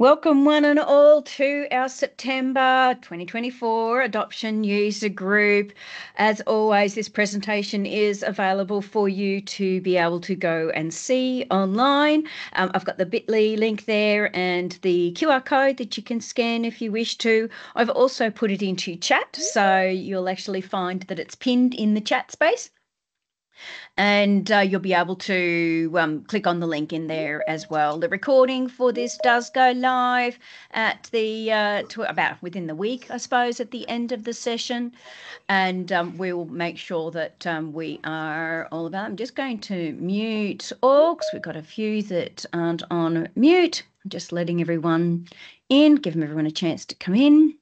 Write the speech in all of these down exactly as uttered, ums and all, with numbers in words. Welcome one and all to our September twenty twenty-four Adoption User Group. As always, this presentation is available for you to be able to go and see online. Um, I've got the bit dot L Y link there and the Q R code that you can scan if you wish to. I've also put it into chat, so you'll actually find that it's pinned in the chat space. And uh, you'll be able to um, click on the link in there as well. The recording for this does go live at the uh, tw about within the week, I suppose, at the end of the session. And um, we will make sure that um, we are all about. I'm just going to mute all because we've got a few that aren't on mute. I'm just letting everyone in, giving everyone a chance to come in.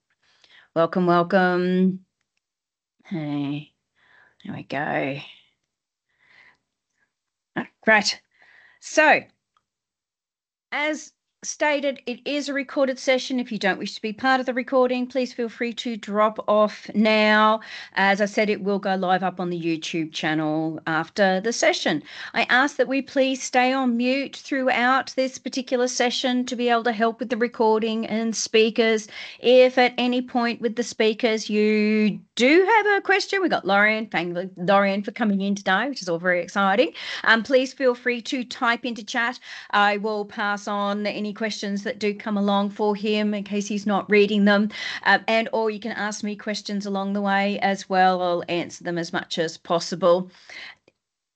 Welcome, welcome. Hey, there we go. Right, so as stated, it is a recorded session. If you don't wish to be part of the recording, please feel free to drop off now. As I said, it will go live up on the YouTube channel after the session. I ask that we please stay on mute throughout this particular session to be able to help with the recording and speakers. If at any point with the speakers you do have a question, we've got Loryan, thank Loryan for coming in today, which is all very exciting. Um, please feel free to type into chat. I will pass on any questions that do come along for him in case he's not reading them, uh, and or you can ask me questions along the way as well. I'll answer them as much as possible.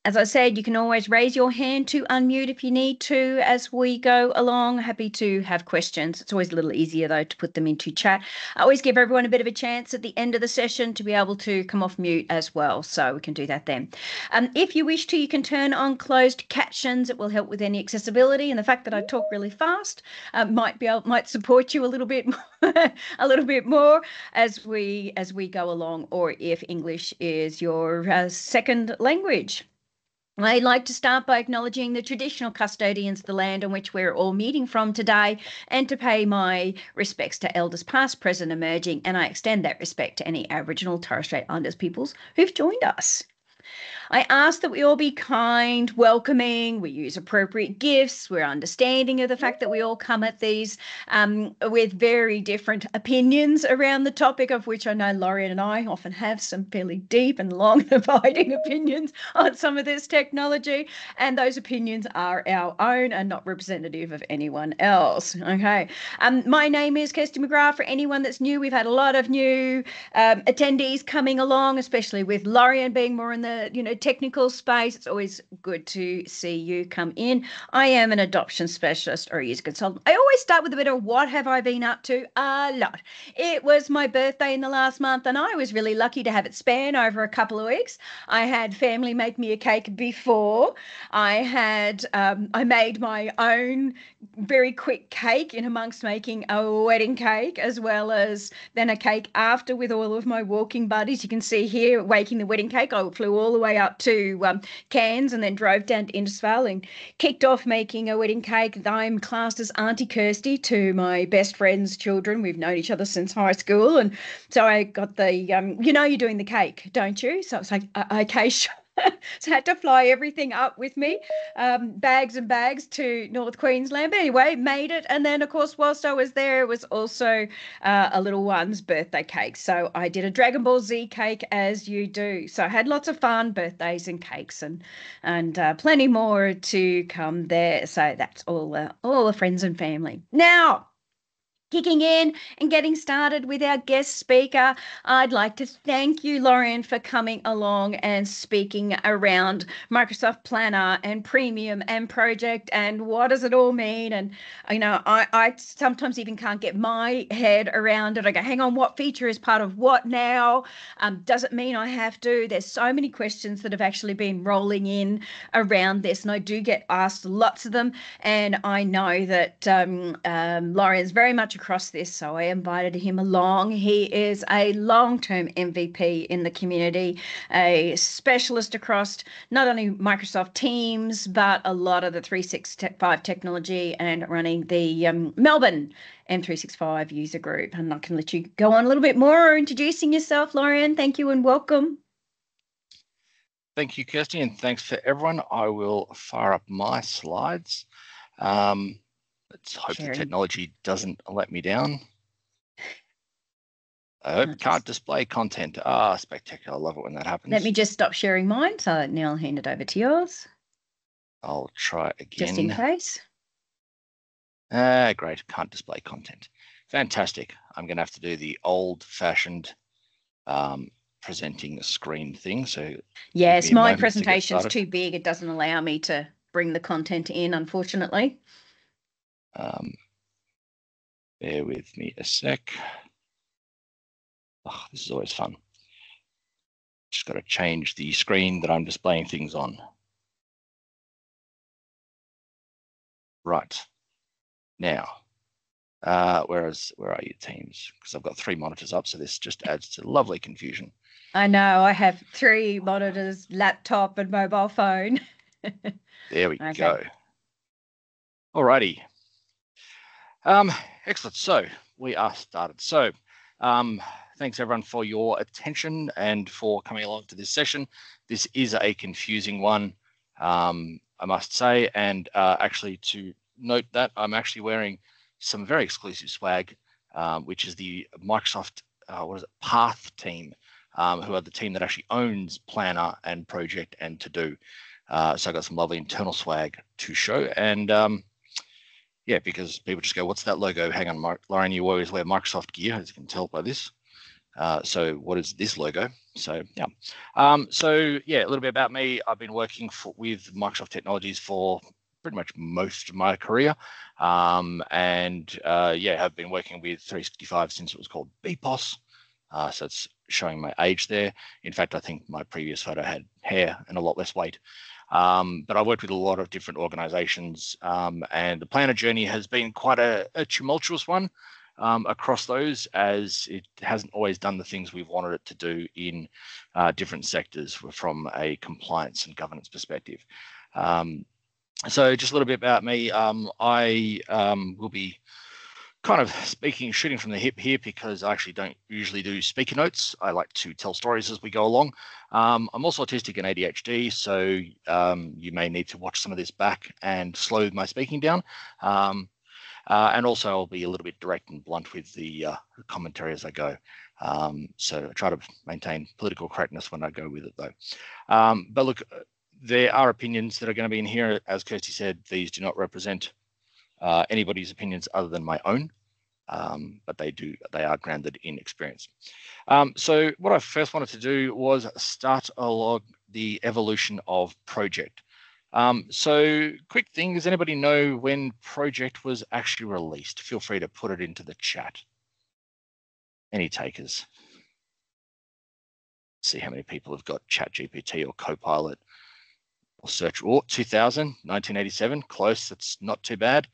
As I said, you can always raise your hand to unmute if you need to as we go along. Happy to have questions. It's always a little easier, though, to put them into chat. I always give everyone a bit of a chance at the end of the session to be able to come off mute as well, so we can do that then. Um, if you wish to, you can turn on closed captions. It will help with any accessibility, and the fact that I talk really fast uh, might be able, might support you a little bit more, a little bit more as we as we go along, or if English is your uh, second language. I'd like to start by acknowledging the traditional custodians of the land on which we're all meeting from today and to pay my respects to elders past, present, emerging, and I extend that respect to any Aboriginal and Torres Strait Islanders peoples who've joined us. I ask that we all be kind, welcoming, we use appropriate gifts, we're understanding of the fact that we all come at these um, with very different opinions around the topic, of which I know Loryan and I often have some fairly deep and long dividing opinions on some of this technology, and those opinions are our own and not representative of anyone else. Okay, um, my name is Kirsty McGrath. For anyone that's new, we've had a lot of new um, attendees coming along, especially with Loryan being more in the you know, technical space. It's always good to see you come in. I am an adoption specialist or a user consultant. I always start with a bit of what have I been up to? A lot. It was my birthday in the last month and I was really lucky to have it span over a couple of weeks. I had family make me a cake before. I had, um, I made my own very quick cake in amongst making a wedding cake, as well as then a cake after with all of my walking buddies. You can see here, waking the wedding cake, I flew all the way up to um, Cairns and then drove down to Innisfail and kicked off making a wedding cake. I'm classed as Auntie Kirsty to my best friend's children. We've known each other since high school. And so I got the, um, you know, you're doing the cake, don't you? So I was like, okay, sure. So I had to fly everything up with me, um, bags and bags to North Queensland. But anyway, made it. And then, of course, whilst I was there, it was also uh, a little one's birthday cake. So I did a Dragon Ball Z cake, as you do. So I had lots of fun, birthdays and cakes, and and uh, plenty more to come there. So that's all, uh, all the friends and family. Now, kicking in and getting started with our guest speaker, I'd like to thank you, Loryan, for coming along and speaking around Microsoft Planner and Premium and Project and what does it all mean. And, you know, I, I sometimes even can't get my head around it. I go, hang on, what feature is part of what now? Um, does it mean I have to? There's so many questions that have actually been rolling in around this, and I do get asked lots of them. And I know that um, um, Loryan's very much across this, so I invited him along. He is a long-term M V P in the community, a specialist across not only Microsoft Teams, but a lot of the three sixty-five technology, and running the um, Melbourne M three sixty-five user group. And I can let you go on a little bit more introducing yourself, Loryan. Thank you and welcome. Thank you, Kirsty, and thanks for everyone. I will fire up my slides. Um, Let's hope Sharing. the technology doesn't let me down. I hope can't display content. Ah, spectacular. I love it when that happens. Let me just stop sharing mine. So now I'll hand it over to yours. I'll try again. Just in case. Ah, great. Can't display content. Fantastic. I'm going to have to do the old fashioned um, presenting the screen thing. So yes, my presentation is too big. It doesn't allow me to bring the content in, unfortunately. Um, bear with me a sec. Oh, this is always fun. Just got to change the screen that I'm displaying things on. Right. Now, uh, whereas, where are you, Teams? Because I've got three monitors up, so this just adds to lovely confusion. I know, I have three monitors, laptop and mobile phone. There we okay. go. All righty. Um, excellent. So we are started. So. Um, thanks everyone for your attention and for coming along to this session. This is a confusing one, um, I must say, and uh, actually to note that I'm actually wearing some very exclusive swag, um, which is the Microsoft, uh, what is it, Path team, um, who are the team that actually owns Planner and Project and To Do. Uh, so I got some lovely internal swag to show, and um, yeah, because people just go, what's that logo? Hang on, Mark, Loryan, you always wear Microsoft gear, as you can tell by this. Uh, so what is this logo? So, yeah. Um, so, yeah, a little bit about me. I've been working for, with Microsoft technologies for pretty much most of my career. Um, and, uh, yeah, I've been working with three sixty-five since it was called B P O S. Uh, so it's showing my age there. In fact, I think my previous photo had hair and a lot less weight. Um, but I've worked with a lot of different organizations, um, and the Planner journey has been quite a, a tumultuous one um, across those, as it hasn't always done the things we've wanted it to do in uh, different sectors from a compliance and governance perspective. Um, so just a little bit about me. Um, I um, will be kind of speaking, shooting from the hip here, because I actually don't usually do speaker notes. I like to tell stories as we go along. Um, I'm also autistic and A D H D, so um, you may need to watch some of this back and slow my speaking down. Um, uh, and also I'll be a little bit direct and blunt with the uh, commentary as I go. Um, so I try to maintain political correctness when I go with it though. Um, but look, there are opinions that are going to be in here. As Kirsty said, these do not represent Uh, anybody's opinions other than my own, um, but they do, they are grounded in experience. Um, so what I first wanted to do was start along the evolution of Project. Um, so quick thing, does anybody know when Project was actually released? Feel free to put it into the chat. Any takers? Let's see how many people have got Chat G P T or Copilot or search. Oh, two thousand, nineteen eighty-seven, close, that's not too bad.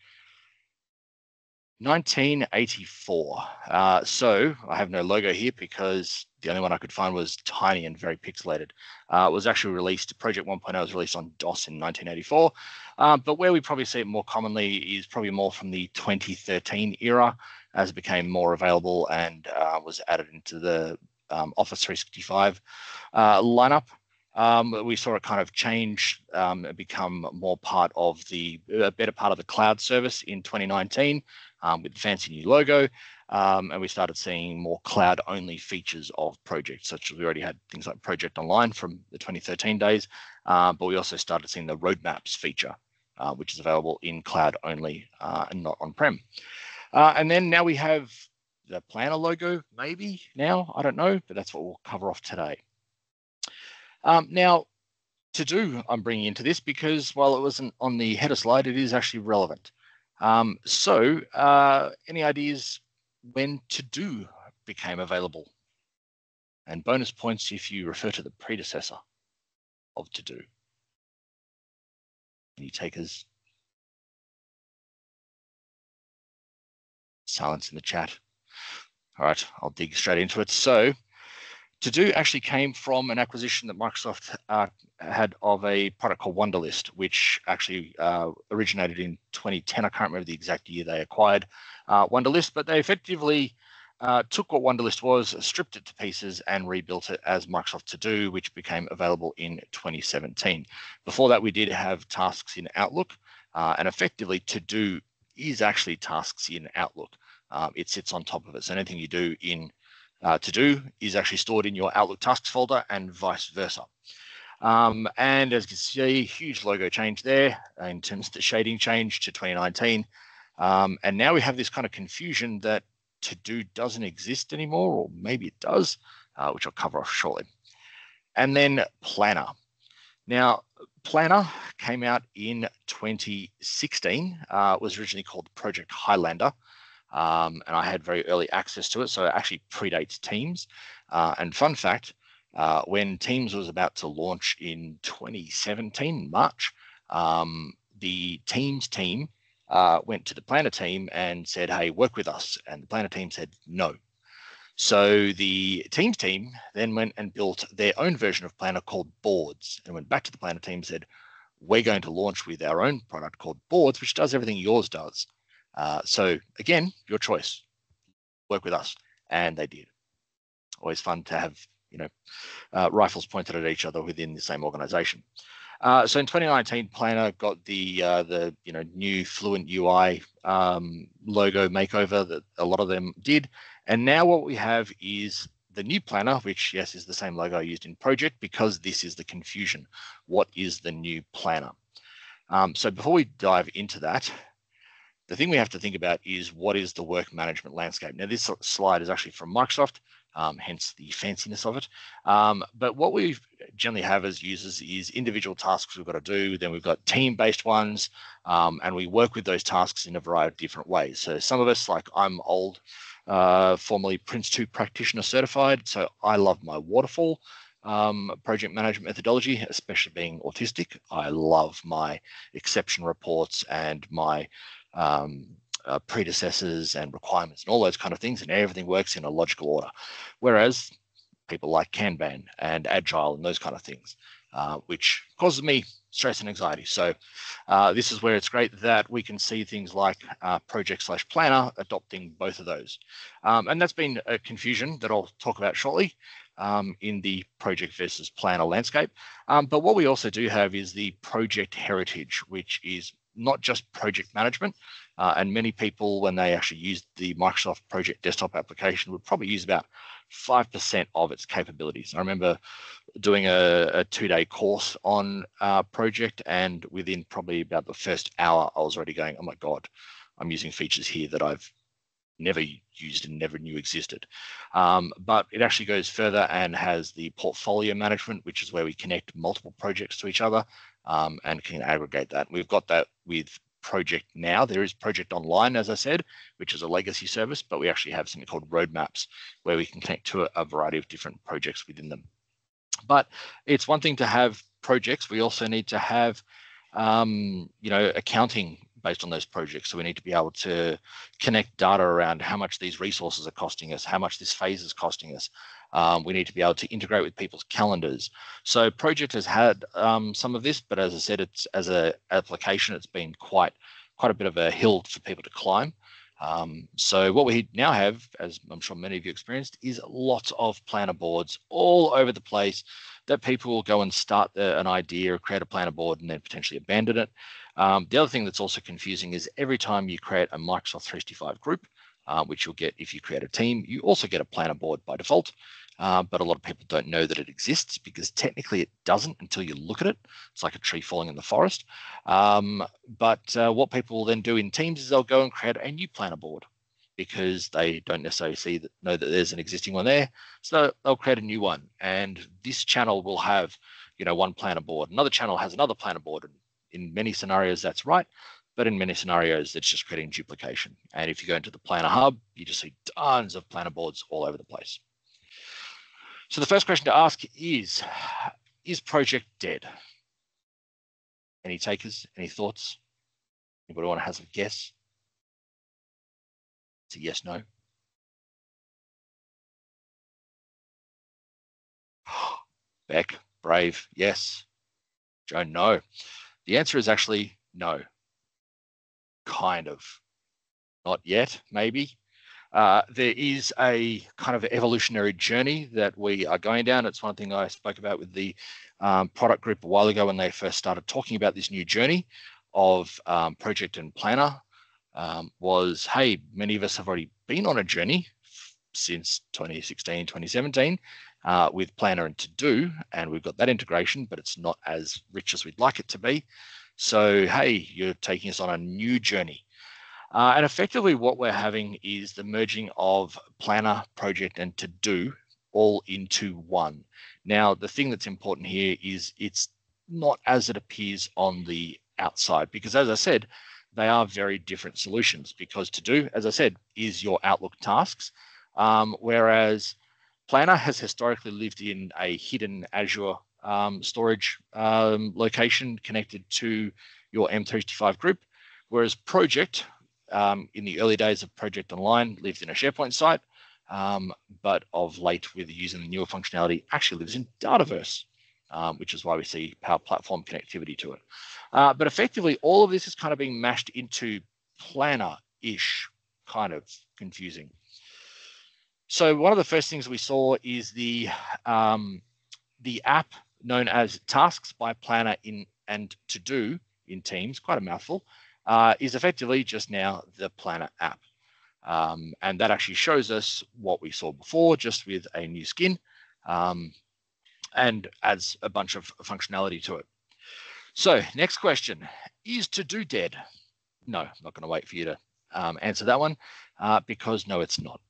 nineteen eighty-four. Uh, so I have no logo here because the only one I could find was tiny and very pixelated. Uh, it was actually released, Project one point oh was released on DOS in nineteen eighty-four. Uh, but where we probably see it more commonly is probably more from the twenty thirteen era, as it became more available and uh, was added into the um, Office three sixty-five uh, lineup. Um, we saw it kind of change um, and become more part of the a better part of the cloud service in twenty nineteen um, with the fancy new logo. Um, and we started seeing more cloud only features of Project, such as we already had things like Project Online from the twenty thirteen days. Uh, but we also started seeing the roadmaps feature, uh, which is available in cloud only uh, and not on-prem. Uh, and then now we have the Planner logo, maybe now, I don't know, but that's what we'll cover off today. Um, now, To Do, I'm bringing into this because while it wasn't on the header slide, it is actually relevant. Um, so, uh, any ideas when To Do became available? And bonus points if you refer to the predecessor of To Do. Any takers? Silence in the chat. All right, I'll dig straight into it. So, To Do actually came from an acquisition that Microsoft uh, had of a product called Wunderlist, which actually uh, originated in twenty ten. I can't remember the exact year they acquired uh, Wunderlist, but they effectively uh, took what Wunderlist was, stripped it to pieces, and rebuilt it as Microsoft To Do, which became available in twenty seventeen. Before that, we did have tasks in Outlook, uh, and effectively To Do is actually tasks in Outlook. Um, it sits on top of it. So anything you do in uh, To Do is actually stored in your Outlook tasks folder and vice versa. Um, and as you can see, huge logo change there in terms of the shading change to twenty nineteen. Um, and now we have this kind of confusion that To Do doesn't exist anymore, or maybe it does, uh, which I'll cover off shortly. And then Planner. Now, Planner came out in twenty sixteen, uh, was originally called Project Highlander, um, and I had very early access to it, so it actually predates Teams. Uh, and fun fact, uh, when Teams was about to launch in twenty seventeen, March, um, the Teams team uh, went to the Planner team and said, hey, work with us. And the Planner team said, no. So the Teams team then went and built their own version of Planner called Boards, and went back to the Planner team and said, we're going to launch with our own product called Boards, which does everything yours does. Uh, so again, your choice, work with us. And they did. Always fun to have, you know, uh, rifles pointed at each other within the same organization. Uh, so in twenty nineteen, Planner got the, uh, the you know, new Fluent U I um, logo makeover that a lot of them did. And now what we have is the new Planner, which, yes, is the same logo I used in Project, because this is the confusion. What is the new Planner? Um, so before we dive into that, the thing we have to think about is what is the work management landscape? Now, this slide is actually from Microsoft, um, hence the fanciness of it. Um, but what we generally have as users is individual tasks we've got to do. Then we've got team-based ones, um, and we work with those tasks in a variety of different ways. So some of us, like I'm old, Uh, formerly Prince two practitioner certified. So I love my waterfall um, project management methodology, especially being autistic. I love my exception reports and my um, uh, predecessors and requirements and all those kind of things, and everything works in a logical order. Whereas people like Kanban and Agile and those kind of things, uh, which causes me stress and anxiety. So uh, this is where it's great that we can see things like uh, Project slash Planner adopting both of those. Um, and that's been a confusion that I'll talk about shortly um, in the Project versus Planner landscape. Um, but what we also do have is the project heritage, which is not just project management. Uh, and many people, when they actually use the Microsoft Project desktop application, would probably use about five percent of its capabilities. I remember doing a, a two-day course on uh, Project, and within probably about the first hour, I was already going, oh my God, I'm using features here that I've never used and never knew existed. Um, but it actually goes further and has the portfolio management, which is where we connect multiple projects to each other um, and can aggregate that. We've got that with Project now. There is Project Online, as I said, which is a legacy service, but we actually have something called roadmaps where we can connect to a, a variety of different projects within them. But it's one thing to have projects. We also need to have, um, you know, accounting based on those projects. So we need to be able to connect data around how much these resources are costing us, how much this phase is costing us. Um, we need to be able to integrate with people's calendars. So Project has had um, some of this, but as I said, it's as an application, it's been quite, quite a bit of a hill for people to climb. Um, so what we now have, as I'm sure many of you experienced, is lots of planner boards all over the place that people will go and start the, an idea or create a planner board and then potentially abandon it. Um, the other thing that's also confusing is every time you create a Microsoft three sixty-five group, Uh, which you'll get if you create a team, you also get a planner board by default, uh, but a lot of people don't know that it exists because technically it doesn't until you look at it. It's like a tree falling in the forest. Um, but uh, what people will then do in Teams is they'll go and create a new planner board because they don't necessarily see that, know that there's an existing one there. So they'll create a new one, and this channel will have, you know, one planner board. Another channel has another planner board. And in many scenarios, that's right. But in many scenarios, it's just creating duplication. And if you go into the Planner Hub, you just see tons of planner boards all over the place. So the first question to ask is, is Project dead? Any takers? Any thoughts? Anybody want to have a guess? It's a yes, no. Beck, brave, yes. Joan, no. The answer is actually no. Kind of, not yet, maybe. Uh, there is a kind of evolutionary journey that we are going down. It's one thing I spoke about with the um, product group a while ago when they first started talking about this new journey of um, Project and Planner. um, was, hey, many of us have already been on a journey since twenty sixteen, twenty seventeen uh, with Planner and To Do, and we've got that integration, but it's not as rich as we'd like it to be. So, hey, you're taking us on a new journey. Uh, and effectively what we're having is the merging of Planner, Project and To Do all into one. Now, the thing that's important here is it's not as it appears on the outside, because as I said, they are very different solutions, because To Do, as I said, is your Outlook tasks, um, whereas Planner has historically lived in a hidden Azure um, storage um, location connected to your M three sixty-five group, whereas Project, Um, in the early days of Project Online, lived in a SharePoint site, um, but of late with using the newer functionality actually lives in Dataverse, um, which is why we see Power Platform connectivity to it. Uh, but effectively, all of this is kind of being mashed into Planner-ish, kind of confusing. So one of the first things we saw is the, um, the app known as Tasks by Planner in and To Do in Teams, quite a mouthful, Uh, is effectively just now the Planner app. Um, and that actually shows us what we saw before, just with a new skin, um, and adds a bunch of functionality to it. So next question, is To Do dead? No, I'm not gonna wait for you to um, answer that one, uh, because no, it's not.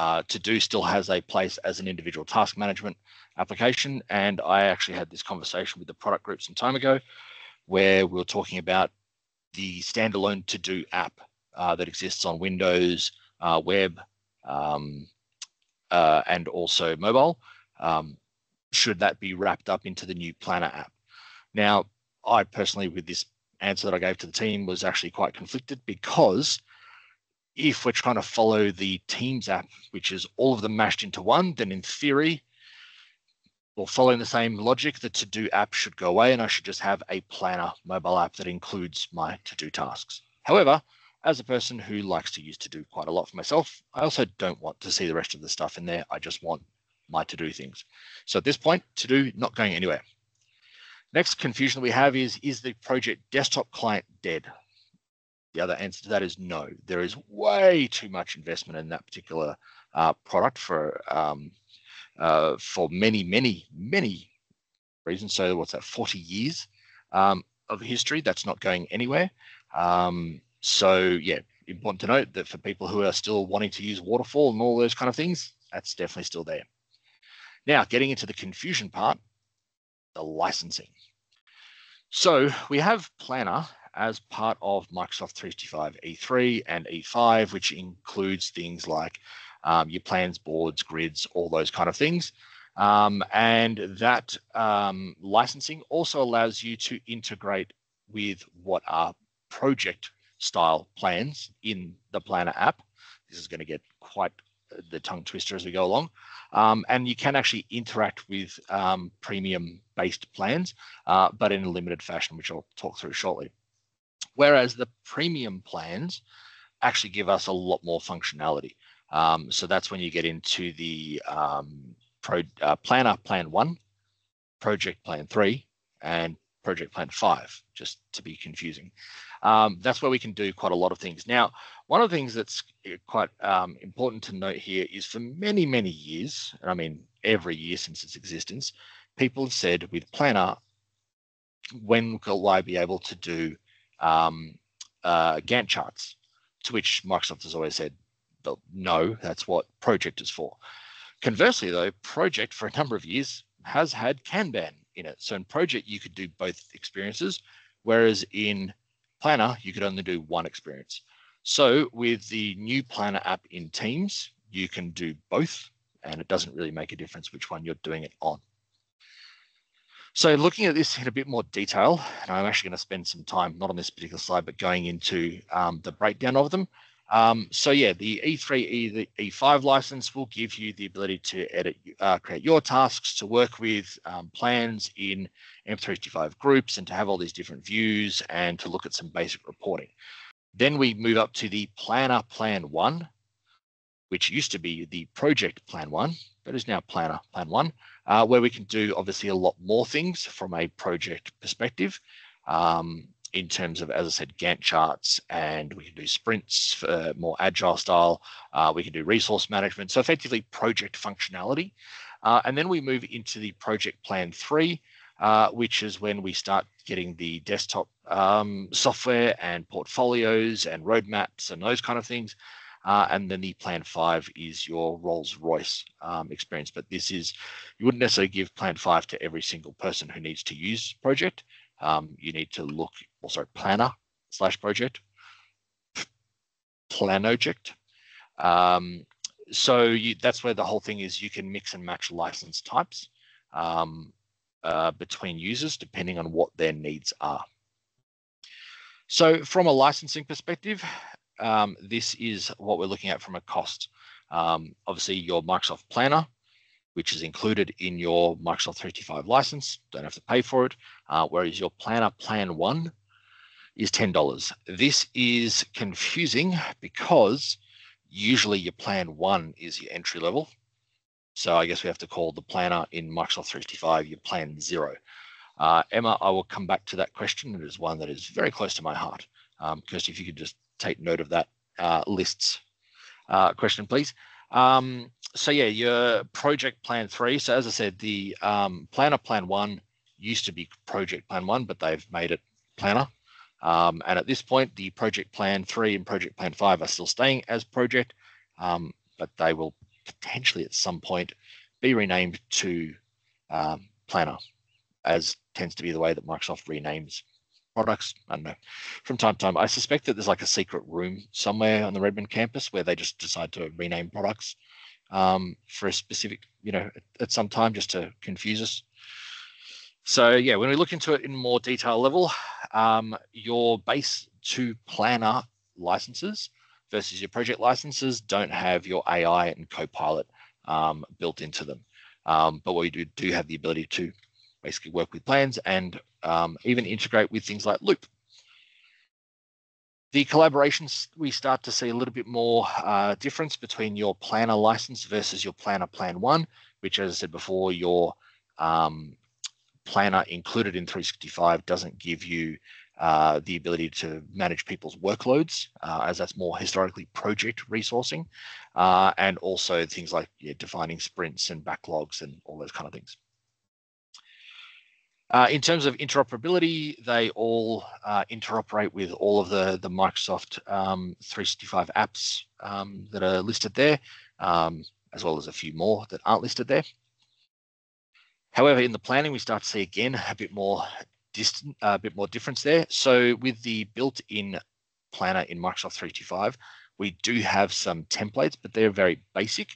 Uh, To Do still has a place as an individual task management application. And I actually had this conversation with the product group some time ago, where we were talking about the standalone To Do app uh, that exists on Windows, uh, web, um, uh, and also mobile. Um, should that be wrapped up into the new Planner app? Now, I personally, with this answer that I gave to the team, was actually quite conflicted, because if we're trying to follow the Teams app, which is all of them mashed into one, then in theory, well, following the same logic, the To Do app should go away and I should just have a Planner mobile app that includes my To Do tasks. However, as a person who likes to use To Do quite a lot for myself, I also don't want to see the rest of the stuff in there. I just want my To Do things. So at this point, To Do not going anywhere. Next confusion we have is, is the Project desktop client dead? The other answer to that is no. There is way too much investment in that particular uh, product for um, Uh, for many, many, many reasons. So what's that, forty years um, of history? That's not going anywhere. Um, so yeah, important to note that for people who are still wanting to use waterfall and all those kind of things, that's definitely still there. Now, getting into the confusion part, the licensing. So we have Planner as part of Microsoft three sixty-five E three and E five, which includes things like Um, your plans, boards, grids, all those kind of things. Um, and that um, licensing also allows you to integrate with what are project style plans in the Planner app. This is going to get quite the tongue twister as we go along. Um, and you can actually interact with um, premium based plans, uh, but in a limited fashion, which I'll talk through shortly. Whereas the premium plans actually give us a lot more functionality. Um, so that's when you get into the um, pro, uh, Planner Plan one, Project Plan three, and Project Plan five, just to be confusing. Um, that's where we can do quite a lot of things. Now, one of the things that's quite um, important to note here is for many, many years, and I mean every year since its existence, people have said with Planner, when will I be able to do um, uh, Gantt charts? To which Microsoft has always said, no, that's what Project is for. Conversely though, Project for a number of years has had Kanban in it. So in Project, you could do both experiences, whereas in Planner, you could only do one experience. So with the new Planner app in Teams, you can do both, and it doesn't really make a difference which one you're doing it on. So looking at this in a bit more detail, and I'm actually going to spend some time, not on this particular slide, but going into um, the breakdown of them. Um, so yeah, the E three, the E five license will give you the ability to edit, uh, create your tasks, to work with um, plans in M three sixty-five groups, and to have all these different views and to look at some basic reporting. Then we move up to the Planner Plan one, which used to be the Project Plan one, but is now Planner Plan one, uh, where we can do obviously a lot more things from a project perspective. Um, in terms of, as I said, Gantt charts, and we can do sprints for more agile style. Uh, we can do resource management. So effectively project functionality. Uh, and then we move into the project plan three, uh, which is when we start getting the desktop um, software and portfolios and roadmaps and those kind of things. Uh, and then the plan five is your Rolls-Royce um, experience. But this is, you wouldn't necessarily give plan five to every single person who needs to use project. Um, you need to look also planner slash project, planoject. Um, so you, that's where the whole thing is. You can mix and match license types um, uh, between users, depending on what their needs are. So from a licensing perspective, Um, this is what we're looking at from a cost. Um, obviously, your Microsoft Planner, which is included in your Microsoft three sixty-five license, don't have to pay for it, uh, whereas your Planner Plan one is ten dollars. This is confusing because usually your Plan one is your entry level. So I guess we have to call the Planner in Microsoft three sixty-five your Plan zero. Uh, Emma, I will come back to that question. It is one that is very close to my heart. Um, Kirsty, if you could just take note of that uh, lists uh, question, please. Um, so yeah, your project plan three. So as I said, the um, planner plan one used to be project plan one, but they've made it planner. Um, and at this point, the project plan three and project plan five are still staying as project, um, but they will potentially at some point be renamed to um, planner, as tends to be the way that Microsoft renames products. I don't know, from time to time. I suspect that there's like a secret room somewhere on the Redmond campus where they just decide to rename products um, for a specific, you know, at some time, just to confuse us. So yeah, when we look into it in more detail level, um, your base two planner licenses versus your project licenses don't have your A I and Copilot um, built into them. Um, but we do, do have the ability to basically work with plans and um, even integrate with things like Loop. The collaborations, we start to see a little bit more uh, difference between your planner license versus your planner plan one, which, as I said before, your um, planner included in three sixty-five doesn't give you uh, the ability to manage people's workloads, uh, as that's more historically project resourcing, uh, and also things like yeah, defining sprints and backlogs and all those kind of things. Uh, in terms of interoperability, they all uh, interoperate with all of the, the Microsoft um, three sixty-five apps um, that are listed there, um, as well as a few more that aren't listed there. However, in the planning, we start to see again a bit more distant, a uh, bit more difference there. So with the built-in planner in Microsoft three sixty-five, we do have some templates, but they're very basic.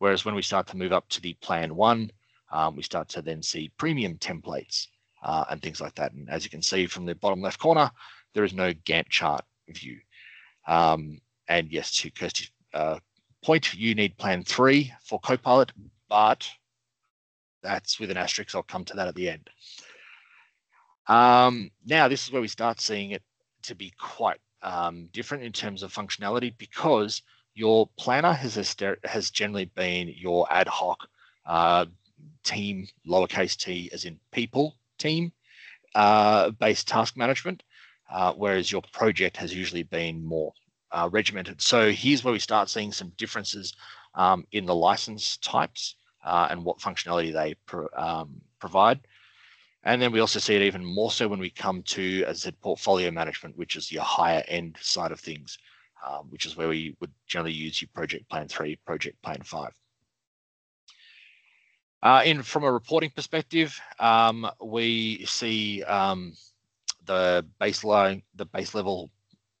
Whereas when we start to move up to the plan one, um, we start to then see premium templates. Uh, and things like that. And as you can see from the bottom left corner, there is no Gantt chart view. Um, and yes, to Kirsty's uh, point, you need plan three for Copilot, but that's with an asterisk. I'll come to that at the end. Um, now, this is where we start seeing it to be quite um, different in terms of functionality, because your planner has, has generally been your ad hoc uh, team, lowercase t as in people, team uh, based task management, uh, whereas your project has usually been more uh, regimented. So here's where we start seeing some differences um, in the license types uh, and what functionality they pro um, provide. And then we also see it even more so when we come to, as I said, portfolio management, which is your higher end side of things, uh, which is where we would generally use your project plan three, project plan five. Uh, in from a reporting perspective, um, we see um, the baseline, the base level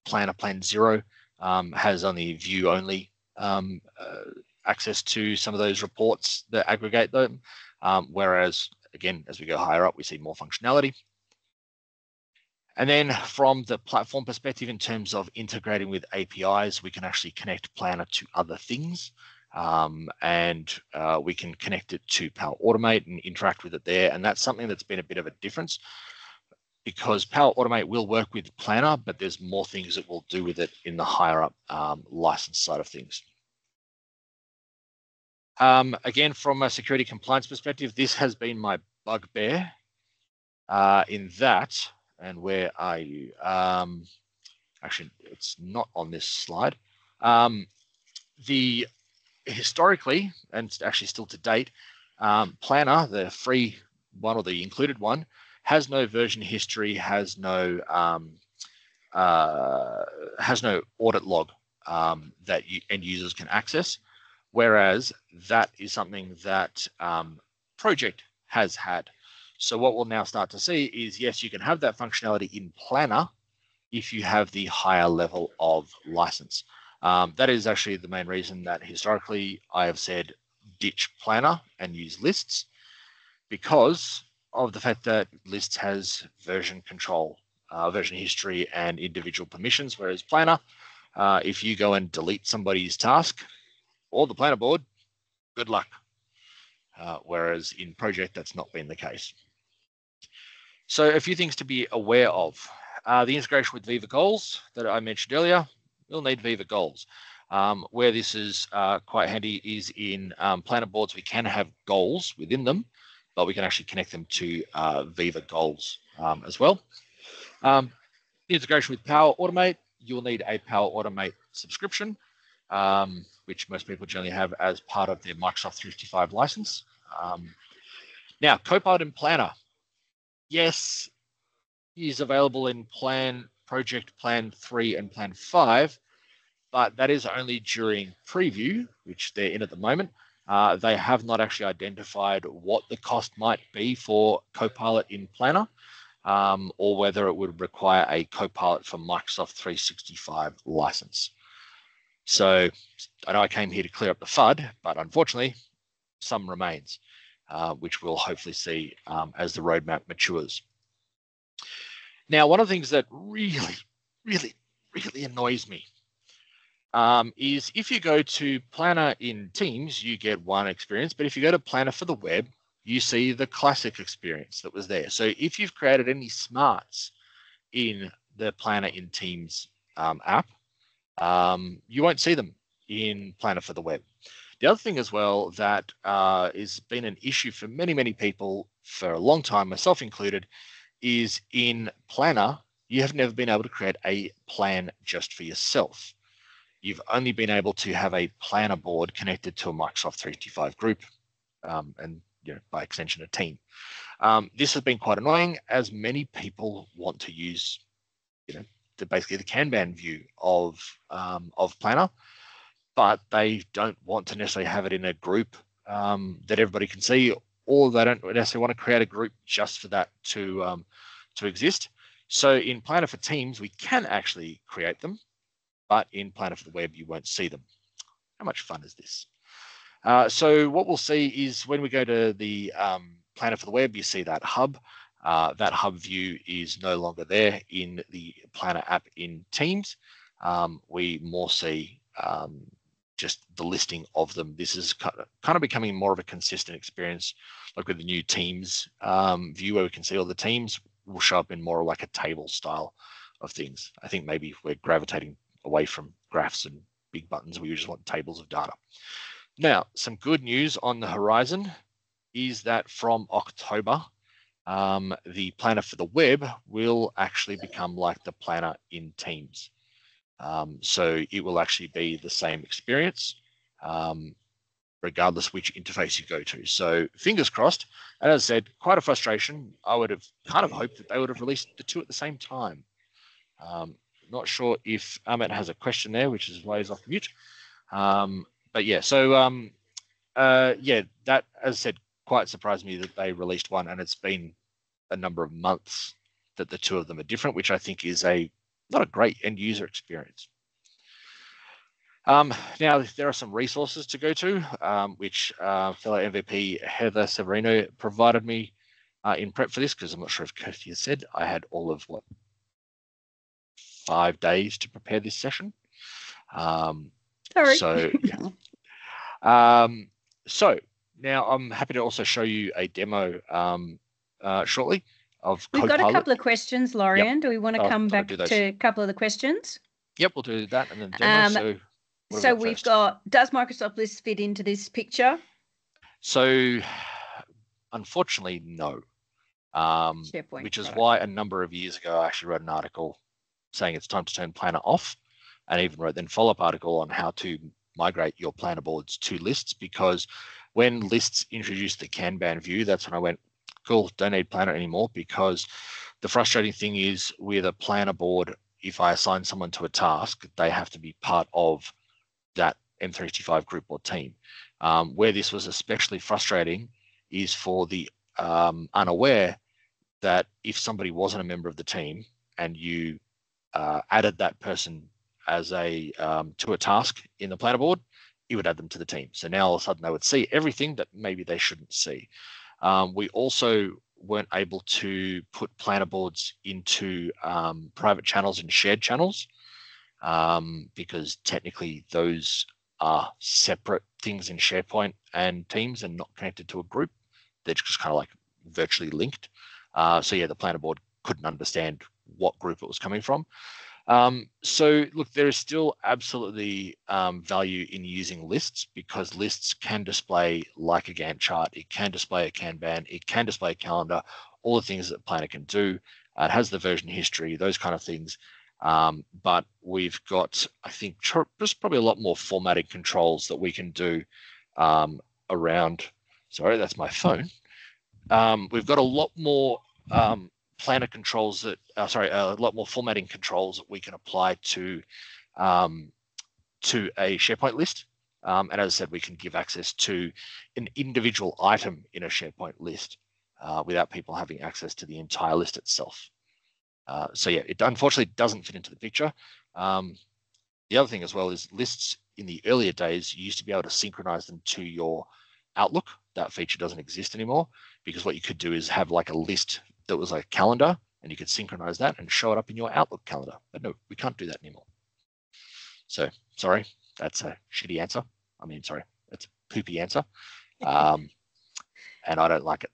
planner plan zero um, has only view only um, uh, access to some of those reports that aggregate them. Um, whereas, again, as we go higher up, we see more functionality. And then from the platform perspective, in terms of integrating with A P Is, we can actually connect planner to other things. Um, and uh, we can connect it to Power Automate and interact with it there. And that's something that's been a bit of a difference, because Power Automate will work with Planner, but there's more things it will do with it in the higher up um, license side of things. Um, again, from a security compliance perspective, this has been my bugbear uh, in that And where are you? Um, actually, it's not on this slide. Um, the historically, and actually still to date, um, Planner, the free one or the included one, has no version history, has no um, uh, has no audit log um, that you, end users can access. Whereas that is something that um, Project has had. So what we'll now start to see is, yes, you can have that functionality in Planner if you have the higher level of license. Um, that is actually the main reason that historically I have said ditch Planner and use Lists, because of the fact that Lists has version control, uh, version history and individual permissions, whereas Planner, uh, if you go and delete somebody's task or the Planner board, good luck. Uh, whereas in Project, that's not been the case. So a few things to be aware of. Uh, the integration with Viva Goals that I mentioned earlier, you'll need Viva Goals. Um, where this is uh, quite handy is in um, Planner boards, we can have goals within them, but we can actually connect them to uh, Viva Goals um, as well. Um, the integration with Power Automate, you'll need a Power Automate subscription, um, which most people generally have as part of their Microsoft three sixty-five license. Um, now, Copilot in Planner. Yes, is available in Plan, Project Plan three and Plan five, but that is only during preview, which they're in at the moment. Uh, they have not actually identified what the cost might be for Copilot in Planner, um, or whether it would require a Copilot for Microsoft three sixty-five license. So I know I came here to clear up the FUD, but unfortunately, some remains, uh, which we'll hopefully see um, as the roadmap matures. Now, one of the things that really, really, really annoys me um, is if you go to Planner in Teams, you get one experience, but if you go to Planner for the web, you see the classic experience that was there. So if you've created any smarts in the Planner in Teams um, app, Um, you won't see them in Planner for the web. The other thing as well that uh, has been an issue for many, many people for a long time, myself included, is in Planner, you have never been able to create a plan just for yourself. You've only been able to have a Planner board connected to a Microsoft three sixty-five group um, and, you know, by extension, a team. Um, this has been quite annoying, as many people want to use, you know, the, basically the Kanban view of, um, of Planner, but they don't want to necessarily have it in a group um, that everybody can see, or they don't necessarily want to create a group just for that to, um, to exist. So in Planner for Teams, we can actually create them, but in Planner for the web, you won't see them. How much fun is this? Uh, so what we'll see is when we go to the um, Planner for the web, you see that hub. Uh, that hub view is no longer there in the Planner app in Teams. Um, we more see um, just the listing of them. This is kind of, kind of becoming more of a consistent experience, like with the new Teams um, view where we can see all the teams will show up in more like a table style of things. I think maybe we're gravitating away from graphs and big buttons. We just want tables of data. Now, some good news on the horizon is that from October, Um, the Planner for the web will actually become like the Planner in Teams. Um, so it will actually be the same experience, um, regardless which interface you go to. So fingers crossed. And as I said, quite a frustration. I would have kind of hoped that they would have released the two at the same time. Um, not sure if Amit has a question there, which is why he's off mute. Um, but yeah, so um, uh, yeah, that, as I said, quite surprised me that they released one, and it's been a number of months that the two of them are different, which I think is a not a great end user experience. Um, now, there are some resources to go to, um, which uh, fellow M V P Heather Severino provided me uh, in prep for this, because I'm not sure if Kirsty has said, I had all of what, five days to prepare this session. Um, Sorry. So, yeah. um, so, Now, I'm happy to also show you a demo um, uh, shortly of We've Copilot. Got a couple of questions, Loryan. Yep. Do we want to come I'll, back I'll to a couple of the questions? Yep, we'll do that and then demo. Um, so what so we've first? got, does Microsoft Lists fit into this picture? So, unfortunately, no. um, which is product. Why a number of years ago, I actually wrote an article saying it's time to turn Planner off, and even wrote then follow-up article on how to migrate your Planner boards to lists, because when lists introduced the Kanban view, that's when I went, cool, don't need Planner anymore, because the frustrating thing is with a Planner board, if I assign someone to a task, they have to be part of that M three sixty-five group or team. Um, where this was especially frustrating is for the um, unaware that if somebody wasn't a member of the team and you uh, added that person as a um, to a task in the Planner board, it would add them to the team. So now all of a sudden they would see everything that maybe they shouldn't see. Um, we also weren't able to put Planner boards into um, private channels and shared channels um, because technically those are separate things in SharePoint and Teams and not connected to a group. They're just kind of like virtually linked. Uh, so yeah, the Planner board couldn't understand what group it was coming from. Um, so look, there is still absolutely um, value in using lists, because lists can display like a Gantt chart, it can display a Kanban, it can display a calendar, all the things that Planner can do. Uh, it has the version history, those kind of things. Um, but we've got, I think, just probably a lot more formatting controls that we can do um, around, sorry, that's my phone. Um, we've got a lot more um, Planner controls that, uh, sorry, a lot more formatting controls that we can apply to um, to a SharePoint list. Um, and as I said, we can give access to an individual item in a SharePoint list uh, without people having access to the entire list itself. Uh, so yeah, it unfortunately doesn't fit into the picture. Um, the other thing as well is lists in the earlier days, you used to be able to synchronize them to your Outlook. That feature doesn't exist anymore, because what you could do is have like a list that was like a calendar, and you could synchronize that and show it up in your Outlook calendar. But no, we can't do that anymore. So sorry, that's a shitty answer. I mean, sorry, that's a poopy answer. Um, and I don't like it.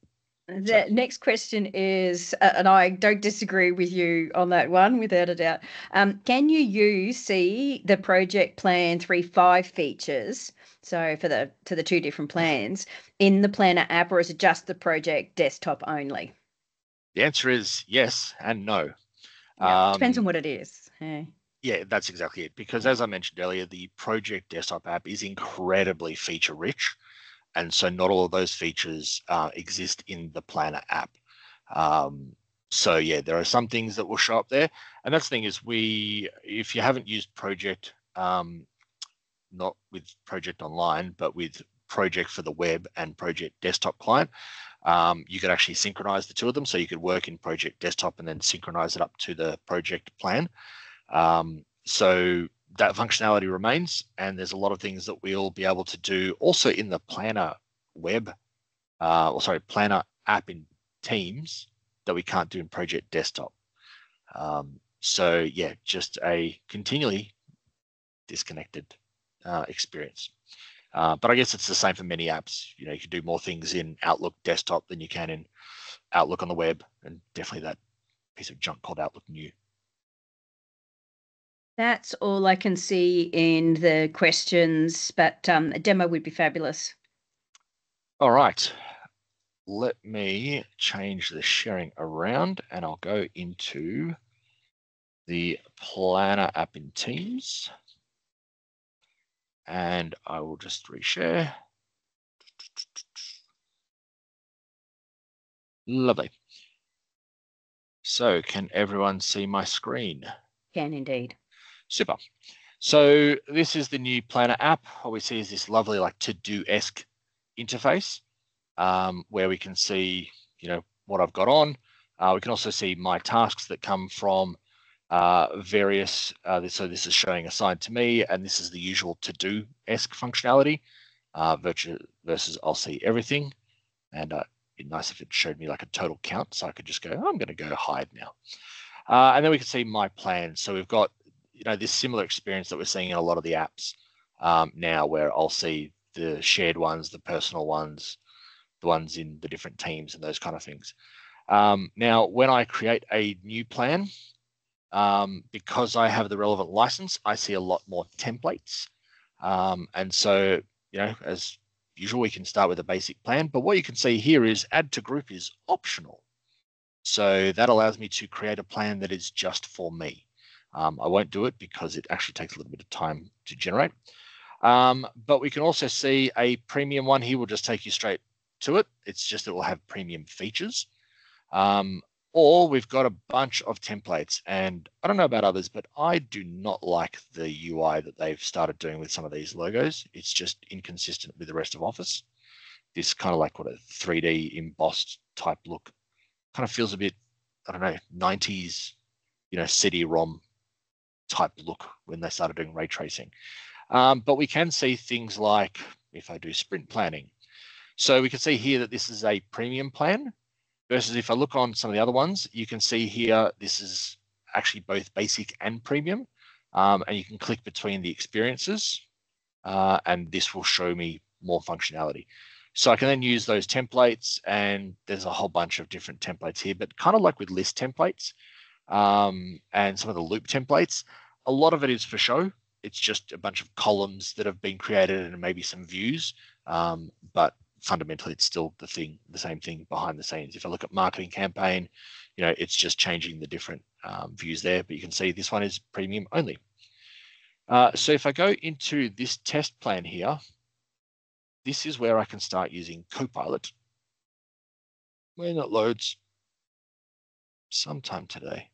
The next question is, uh, and I don't disagree with you on that one, without a doubt. Um, can you use, see the project plan three five features, so for the to the two different plans, in the Planner app, or is it just the project desktop only? The answer is yes and no. Yeah, um, depends on what it is. Yeah. Yeah, that's exactly it. Because as I mentioned earlier, the project desktop app is incredibly feature rich. And so not all of those features uh, exist in the Planner app. Um, so yeah, there are some things that will show up there. And that's the thing is we, if you haven't used Project, um, not with Project Online, but with Project for the web and Project Desktop client, um, you could actually synchronize the two of them. So you could work in Project Desktop and then synchronize it up to the project plan. Um, so that functionality remains, and there's a lot of things that we'll be able to do also in the Planner web, uh, or sorry, Planner app in Teams that we can't do in Project Desktop. Um, so yeah, just a continually disconnected uh, experience. Uh, but I guess it's the same for many apps. You know, you can do more things in Outlook Desktop than you can in Outlook on the web, and definitely that piece of junk called Outlook New. That's all I can see in the questions, but um, a demo would be fabulous. All right. Let me change the sharing around, and I'll go into the Planner app in Teams. And I will just reshare. Lovely. So can everyone see my screen? Can indeed. Super. So this is the new Planner app. All we see is this lovely like to-do-esque interface um, where we can see, you know, what I've got on. Uh, we can also see my tasks that come from uh, various, uh, so this is showing assigned to me, and this is the usual to-do-esque functionality uh, versus I'll see everything. And uh, it'd be nice if it showed me like a total count, so I could just go, oh, I'm gonna go hide now. Uh, and then we can see my plans. So we've got, you know, this similar experience that we're seeing in a lot of the apps um, now, where I'll see the shared ones, the personal ones, the ones in the different teams and those kind of things. Um, now, when I create a new plan, um, because I have the relevant license, I see a lot more templates. Um, and so, you know, as usual, we can start with a basic plan, but what you can see here is add to group is optional. So that allows me to create a plan that is just for me. Um, I won't do it because it actually takes a little bit of time to generate. Um, but we can also see a premium one here will just take you straight to it. It's just it will have premium features. Um, or we've got a bunch of templates, and I don't know about others, but I do not like the U I that they've started doing with some of these logos. It's just inconsistent with the rest of Office. This kind of like what a three D embossed type look kind of feels a bit, I don't know, nineties, you know, C D ROM type look when they started doing ray tracing. Um, but we can see things like if I do sprint planning. So we can see here that this is a premium plan versus if I look on some of the other ones, you can see here, this is actually both basic and premium. Um, and you can click between the experiences uh, and this will show me more functionality. So I can then use those templates, and there's a whole bunch of different templates here, but kind of like with list templates um, and some of the loop templates, a lot of it is for show. It's just a bunch of columns that have been created and maybe some views, um, but fundamentally it's still the thing, the same thing behind the scenes. If I look at marketing campaign, you know, it's just changing the different um, views there, but you can see this one is premium only. Uh, so if I go into this test plan here, this is where I can start using Copilot. When it loads sometime today.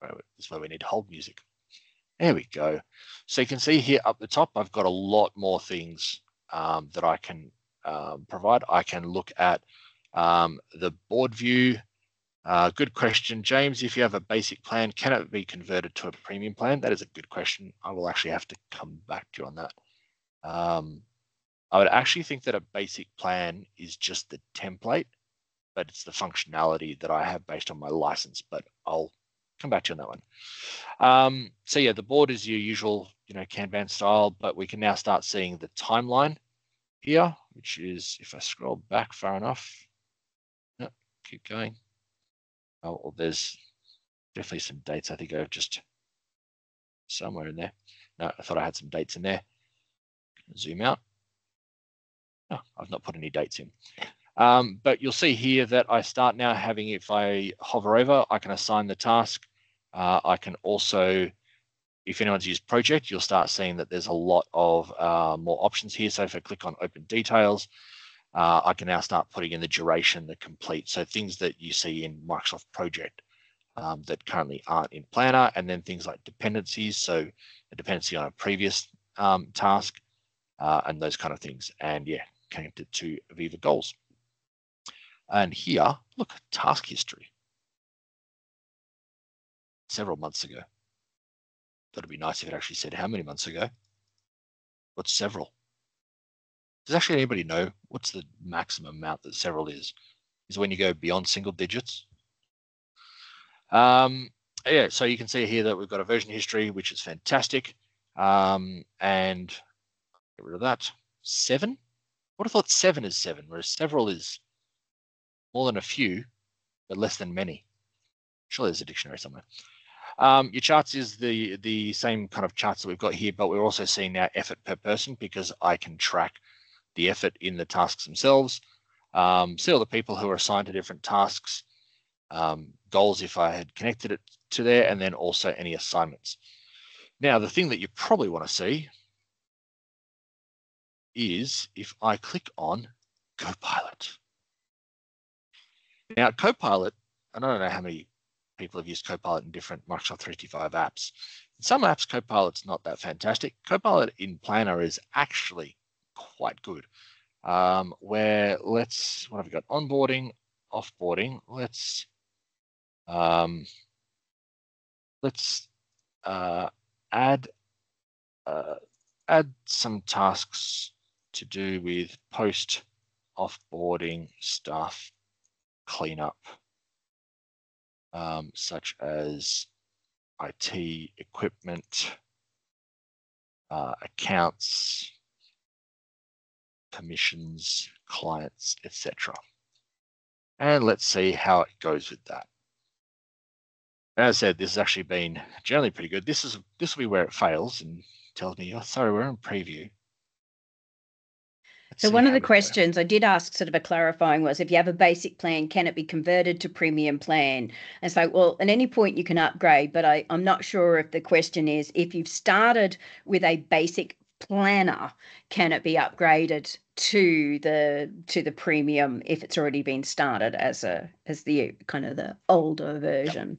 This is where we need hold music. There we go. So you can see here up the top, I've got a lot more things um, that I can um, provide. I can look at um, the board view. Uh, good question, James. If you have a basic plan, can it be converted to a premium plan? That is a good question. I will actually have to come back to you on that. Um, I would actually think that a basic plan is just the template, but it's the functionality that I have based on my license, but I'll come back to you on that one. Um, so yeah, the board is your usual, you know, Kanban style, but we can now start seeing the timeline here, which is if I scroll back far enough, no, keep going. Oh, well, there's definitely some dates. I think I've just somewhere in there. No, I thought I had some dates in there. Zoom out. Oh, I've not put any dates in. Um, but you'll see here that I start now having, if I hover over, I can assign the task. Uh, I can also, if anyone's used Project, you'll start seeing that there's a lot of uh, more options here. So if I click on Open Details, uh, I can now start putting in the duration, the complete. So things that you see in Microsoft Project um, that currently aren't in Planner, and then things like dependencies. So a dependency on a previous um, task uh, and those kind of things. And yeah, connected to Viva Goals. And here, look, task history. Several months ago. That'd be nice if it actually said how many months ago. What's several? Does actually anybody know what's the maximum amount that several is? Is when you go beyond single digits. Um, yeah, so you can see here that we've got a version history, which is fantastic. Um, and get rid of that. Seven? I would have thought seven is seven, whereas several is more than a few, but less than many. Surely there's a dictionary somewhere. Um, your charts is the, the same kind of charts that we've got here, but we're also seeing now effort per person because I can track the effort in the tasks themselves. Um, see all the people who are assigned to different tasks, um, goals if I had connected it to there, and then also any assignments. Now, the thing that you probably want to see is if I click on Copilot. Now, Copilot, and I don't know how many people have used Copilot in different Microsoft three sixty-five apps. In some apps, Copilot's not that fantastic. Copilot in Planner is actually quite good. Um, where let's, what have we got? Onboarding, offboarding. Let's, um, let's uh, add, uh, add some tasks to do with post offboarding stuff. Cleanup, um, such as I T equipment, uh, accounts, permissions, clients, et cetera. And let's see how it goes with that. As I said, this has actually been generally pretty good. This is this will be where it fails and tells me, "Oh, sorry, we're in preview." So one of the questions I did ask, sort of a clarifying, was if you have a basic plan, can it be converted to premium plan? And so, well, at any point you can upgrade, but I, I'm not sure if the question is, if you've started with a basic planner, can it be upgraded to the to the premium if it's already been started as a as the kind of the older version? Yep.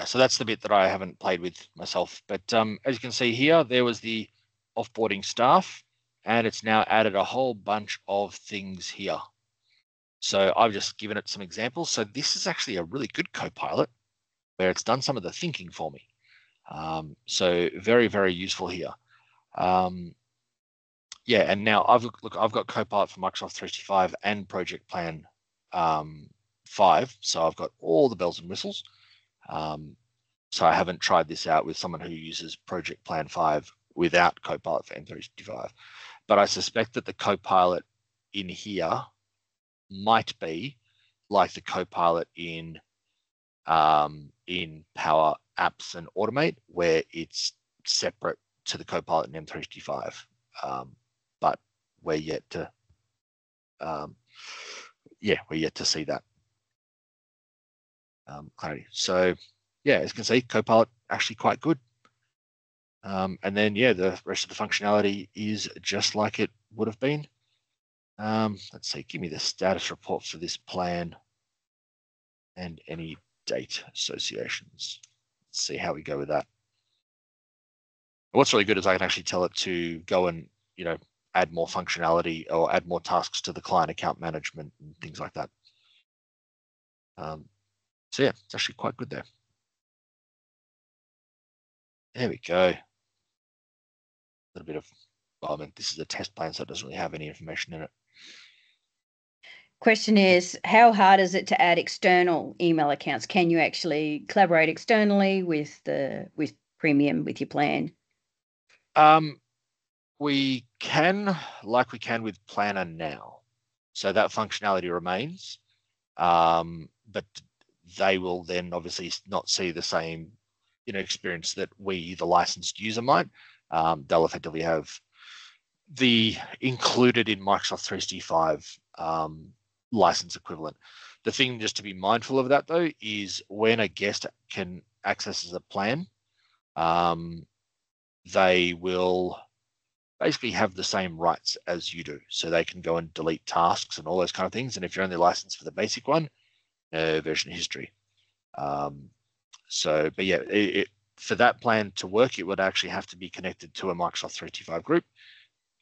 Yeah, so that's the bit that I haven't played with myself. But um, as you can see here, there was the offboarding staff, and it's now added a whole bunch of things here. So I've just given it some examples. So this is actually a really good Copilot where it's done some of the thinking for me. Um, so very, very useful here. Um, yeah, and now I've look, I've got Copilot for Microsoft three sixty-five and Project Plan um, five. So I've got all the bells and whistles. Um, so I haven't tried this out with someone who uses Project Plan five without Copilot for M three sixty-five, but I suspect that the Copilot in here might be like the Copilot in um, in Power Apps and Automate, where it's separate to the Copilot in M three sixty-five, um, but we're yet to um, yeah we're yet to see that. Um, clarity. So yeah, as you can see, Copilot actually quite good. Um, and then yeah, the rest of the functionality is just like it would have been. Um, let's see, give me the status report for this plan and any date associations. Let's see how we go with that. What's really good is I can actually tell it to go and, you know, add more functionality or add more tasks to the client account management and things like that. Um, So yeah, it's actually quite good there. There we go. A little bit of, well, I mean, this is a test plan, so it doesn't really have any information in it. Question is, how hard is it to add external email accounts? Can you actually collaborate externally with the with premium with your plan? Um, we can, like we can with Planner now. So that functionality remains, um, but they will then obviously not see the same, you know, experience that we, the licensed user, might. Um, they'll effectively have the included in Microsoft three sixty-five um, license equivalent. The thing just to be mindful of that, though, is when a guest can access a plan, um, they will basically have the same rights as you do. So they can go and delete tasks and all those kind of things. And if you're only licensed for the basic one, Uh, version history. Um, so, but yeah, it, it, for that plan to work, it would actually have to be connected to a Microsoft three sixty-five group,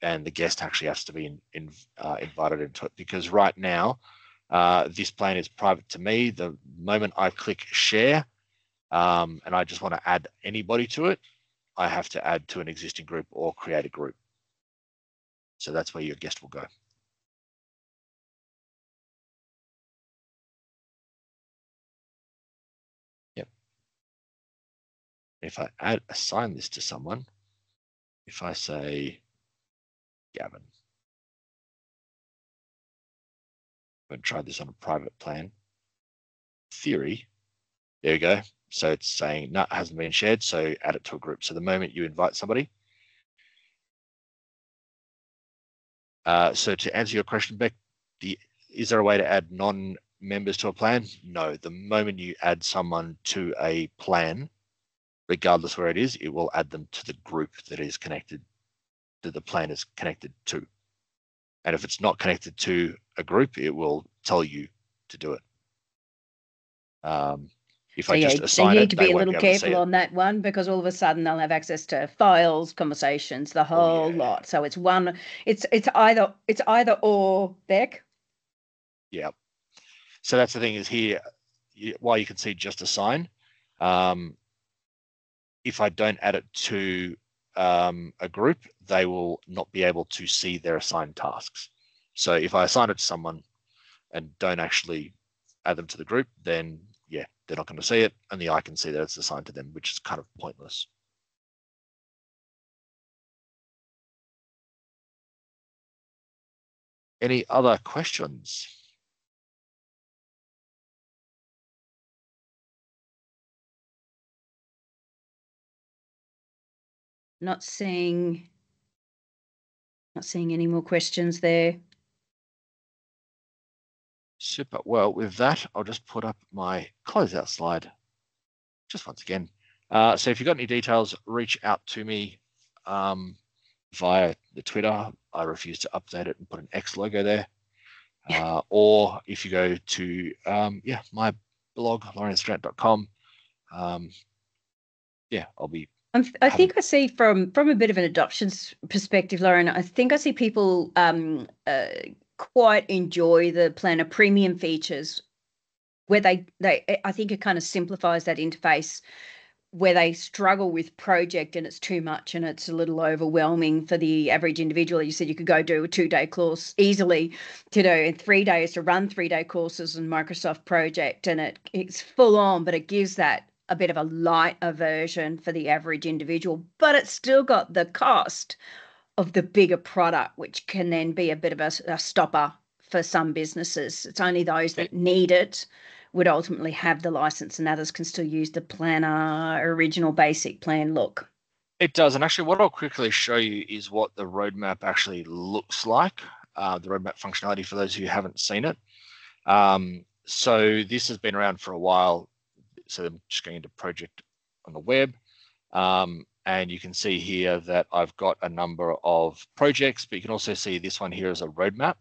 and the guest actually has to be in, in, uh, invited into it, because right now uh, this plan is private to me. The moment I click share um, and I just want to add anybody to it, I have to add to an existing group or create a group. So that's where your guest will go. If I add, assign this to someone, if I say Gavin, I'm going to try this on a private plan. Theory, there we go. So it's saying no, it hasn't been shared, so add it to a group. So the moment you invite somebody. Uh, so to answer your question, Beck, the, is there a way to add non-members to a plan? No, the moment you add someone to a plan, regardless where it is, it will add them to the group that is connected, that the plan is connected to. And if it's not connected to a group, it will tell you to do it. Um, if so I yeah, just assign so you need it, to be a little be careful on that one, because all of a sudden they'll have access to files, conversations, the whole oh, yeah. lot. So it's one. It's it's either it's either or, Beck. Yeah. So that's the thing is here. While you can see just assign. Um, If I don't add it to um, a group, they will not be able to see their assigned tasks. So if I assign it to someone and don't actually add them to the group, then yeah, they're not going to see it. Only I can see that it's assigned to them, which is kind of pointless. Any other questions? Not seeing Not seeing any more questions there. Super. Well, with that, I'll just put up my closeout slide just once again. Uh, so if you've got any details, reach out to me um, via the Twitter. I refuse to update it and put an X logo there. Uh, or if you go to um, yeah my blog, loryan strant dot com, um, yeah, I'll be. I'm th I think I see from from a bit of an adoptions perspective, Loryan, I think I see people um, uh, quite enjoy the planner premium features, where they they I think it kind of simplifies that interface. Where they struggle with project and it's too much and it's a little overwhelming for the average individual. You said you could go do a two-day course easily to do in three days to run three-day courses in Microsoft Project, and it it's full on, but it gives that a bit of a lighter version for the average individual. But it's still got the cost of the bigger product, which can then be a bit of a, a stopper for some businesses. It's only those that need it would ultimately have the license, and others can still use the planner, original basic plan look. It does. And actually what I'll quickly show you is what the roadmap actually looks like, uh, the roadmap functionality for those who haven't seen it. Um, so this has been around for a while. So I'm just going into project on the web. Um, and you can see here that I've got a number of projects, but you can also see this one here is a roadmap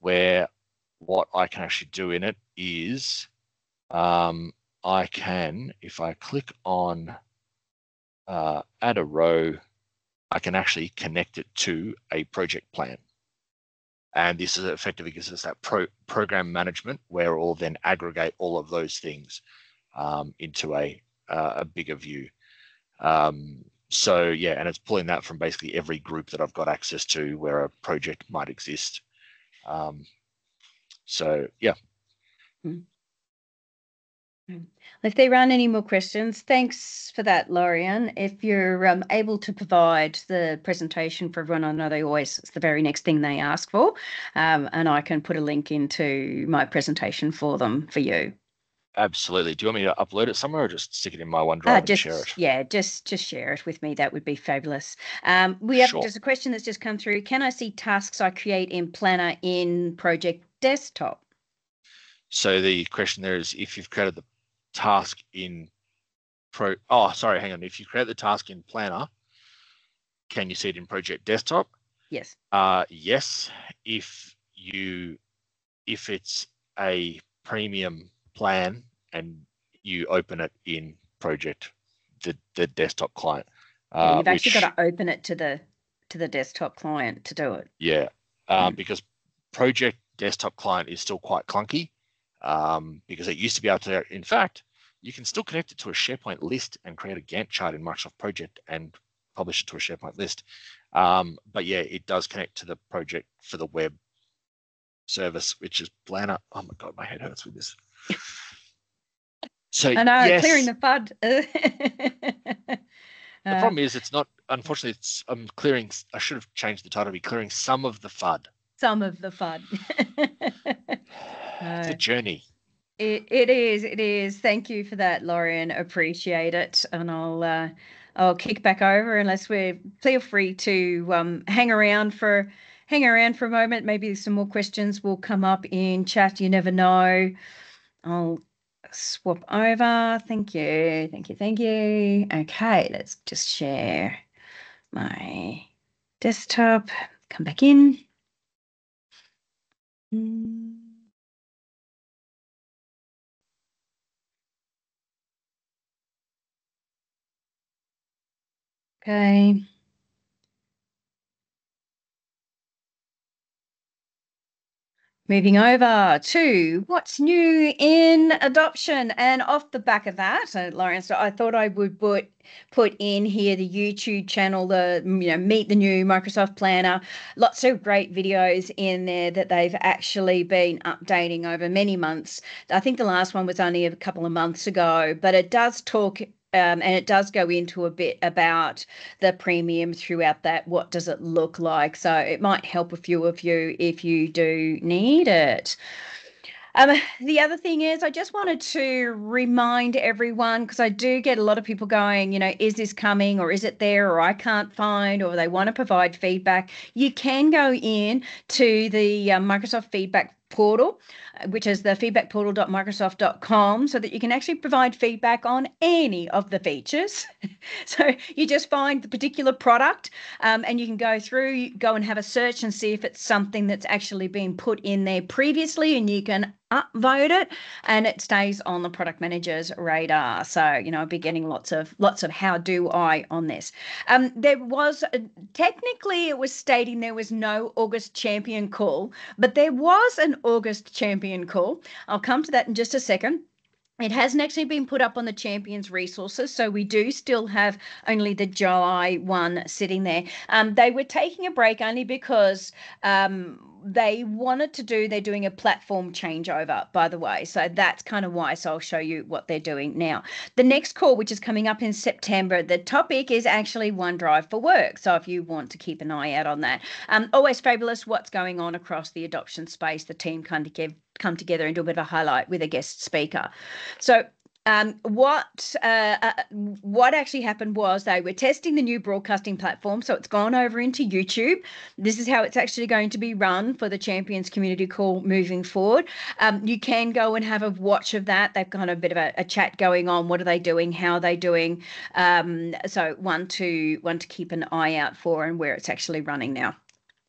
where what I can actually do in it is um, I can, if I click on uh, add a row, I can actually connect it to a project plan. And this is effectively gives us that pro program management where we'll then aggregate all of those things um, into a, uh, a bigger view. Um, so yeah, and it's pulling that from basically every group that I've got access to where a project might exist. Um, So, yeah. If there aren't any more questions, thanks for that, Loryan. If you're um, able to provide the presentation for everyone, I know they always, it's the very next thing they ask for, um, and I can put a link into my presentation for them, for you. Absolutely. Do you want me to upload it somewhere or just stick it in my OneDrive uh, just, and share it? Yeah, just just share it with me. That would be fabulous. Um, we have sure. just a question that's just come through. Can I see tasks I create in Planner in Project Desktop? So the question there is if you've created the task in Pro... Oh, sorry, hang on. If you create the task in Planner, can you see it in Project Desktop? Yes. Uh, yes. If you... If it's a premium plan and you open it in project the, the desktop client uh, yeah, you've actually which, got to open it to the to the desktop client to do it, yeah um, mm. because project desktop client is still quite clunky um, because it used to be able to. In fact, you can still connect it to a SharePoint list and create a Gantt chart in Microsoft Project and publish it to a SharePoint list, um, but yeah, it does connect to the project for the web service, which is Planner. Oh my god, my head hurts with this. So I know, yes. Clearing the FUD. The uh, problem is it's not, unfortunately, it's I'm clearing, I should have changed the title to be clearing some of the FUD. Some of the FUD. It's a journey. It, it is, it is. Thank you for that, Loryan. Appreciate it. And I'll uh, I'll kick back over unless we're, feel free to um, hang around for, hang around for a moment. Maybe some more questions will come up in chat. You never know. I'll swap over. Thank you. Thank you. Thank you. Okay, let's just share my desktop. Come back in. Okay. Moving over to what's new in adoption, and off the back of that, uh, Loryan, so I thought I would put put in here the YouTube channel, the you know Meet the New Microsoft Planner. Lots of great videos in there that they've actually been updating over many months. I think the last one was only a couple of months ago, but it does talk. Um, and it does go into a bit about the premium throughout that. What does it look like? So it might help a few of you if you do need it. Um, the other thing is, I just wanted to remind everyone, because I do get a lot of people going, you know, is this coming, or is it there, or I can't find, or they want to provide feedback. You can go in to the uh, Microsoft feedback portal, which is the feedback portal dot microsoft dot com, so that you can actually provide feedback on any of the features. So you just find the particular product um, and you can go through, go and have a search and see if it's something that's actually been put in there previously, and you can upvote it and it stays on the product manager's radar. So, you know, I'll be getting lots of lots of how do I on this. Um, there was, a, technically it was stating there was no August champion call, but there was an August champion call. I'll come to that in just a second. It hasn't actually been put up on the Champions resources, so we do still have only the July one sitting there. Um, they were taking a break only because um, they wanted to do, they're doing a platform changeover, by the way. So that's kind of why, so I'll show you what they're doing now. The next call, which is coming up in September, the topic is actually OneDrive for Work. So if you want to keep an eye out on that. Um, always fabulous what's going on across the adoption space. The team kind of give come together and do a bit of a highlight with a guest speaker. So um, what uh, uh, what actually happened was they were testing the new broadcasting platform. So it's gone over into YouTube. This is how it's actually going to be run for the Champions Community Call moving forward. Um, you can go and have a watch of that. They've got a bit of a, a chat going on. What are they doing? How are they doing? Um, so one to, one to keep an eye out for, and where it's actually running now.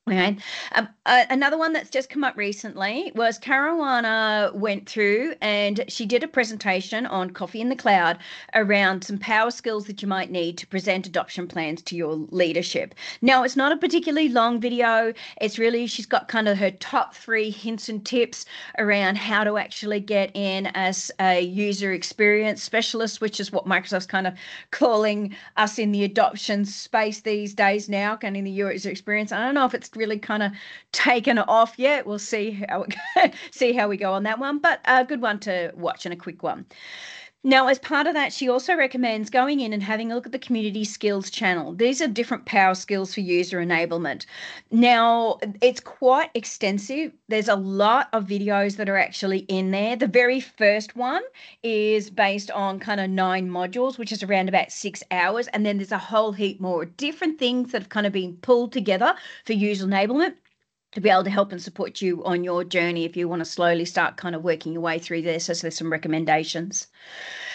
Okay. Um, uh, another one that's just come up recently was Caruana went through and she did a presentation on Coffee in the Cloud around some power skills that you might need to present adoption plans to your leadership. Now, it's not a particularly long video. It's really, she's got kind of her top three hints and tips around how to actually get in as a user experience specialist, which is what Microsoft's kind of calling us in the adoption space these days now, kind of in the user experience. I don't know if it's really kind of taken off yet. We'll see how see how we go on that one, but a good one to watch and a quick one. Now, as part of that, she also recommends going in and having a look at the community skills channel. These are different power skills for user enablement. Now, it's quite extensive. There's a lot of videos that are actually in there. The very first one is based on kind of nine modules, which is around about six hours. And then there's a whole heap more different things that have kind of been pulled together for user enablement, to be able to help and support you on your journey if you want to slowly start kind of working your way through this. So there's some recommendations.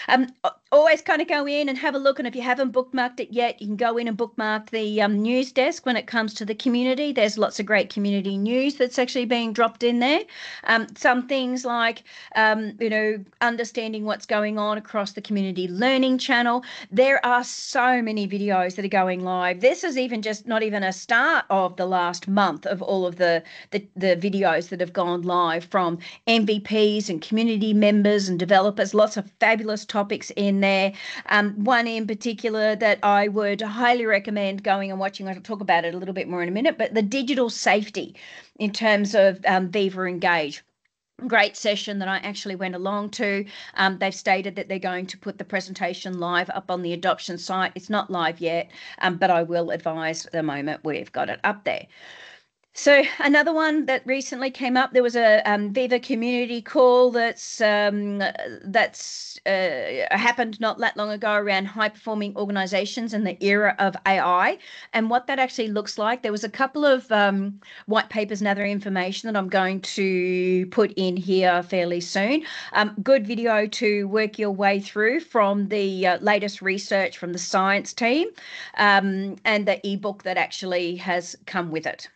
Um, always kind of go in and have a look. And if you haven't bookmarked it yet, you can go in and bookmark the um, news desk when it comes to the community. There's lots of great community news that's actually being dropped in there. Um, some things like, um, you know, understanding what's going on across the community learning channel. There are so many videos that are going live. This is even just not even a start of the last month of all of the The, the videos that have gone live from M V Ps and community members and developers. Lots of fabulous topics in there. Um, one in particular that I would highly recommend going and watching. I'll talk about it a little bit more in a minute, but the digital safety in terms of um, Viva Engage. Great session that I actually went along to. Um, they've stated that they're going to put the presentation live up on the adoption site. It's not live yet, um, but I will advise the moment we've got it up there. So another one that recently came up, there was a um, Viva community call that's um, that's uh, happened not that long ago around high-performing organisations in the era of A I and what that actually looks like. There was a couple of um, white papers and other information that I'm going to put in here fairly soon. Um, good video to work your way through from the uh, latest research from the science team um, and the ebook that actually has come with it.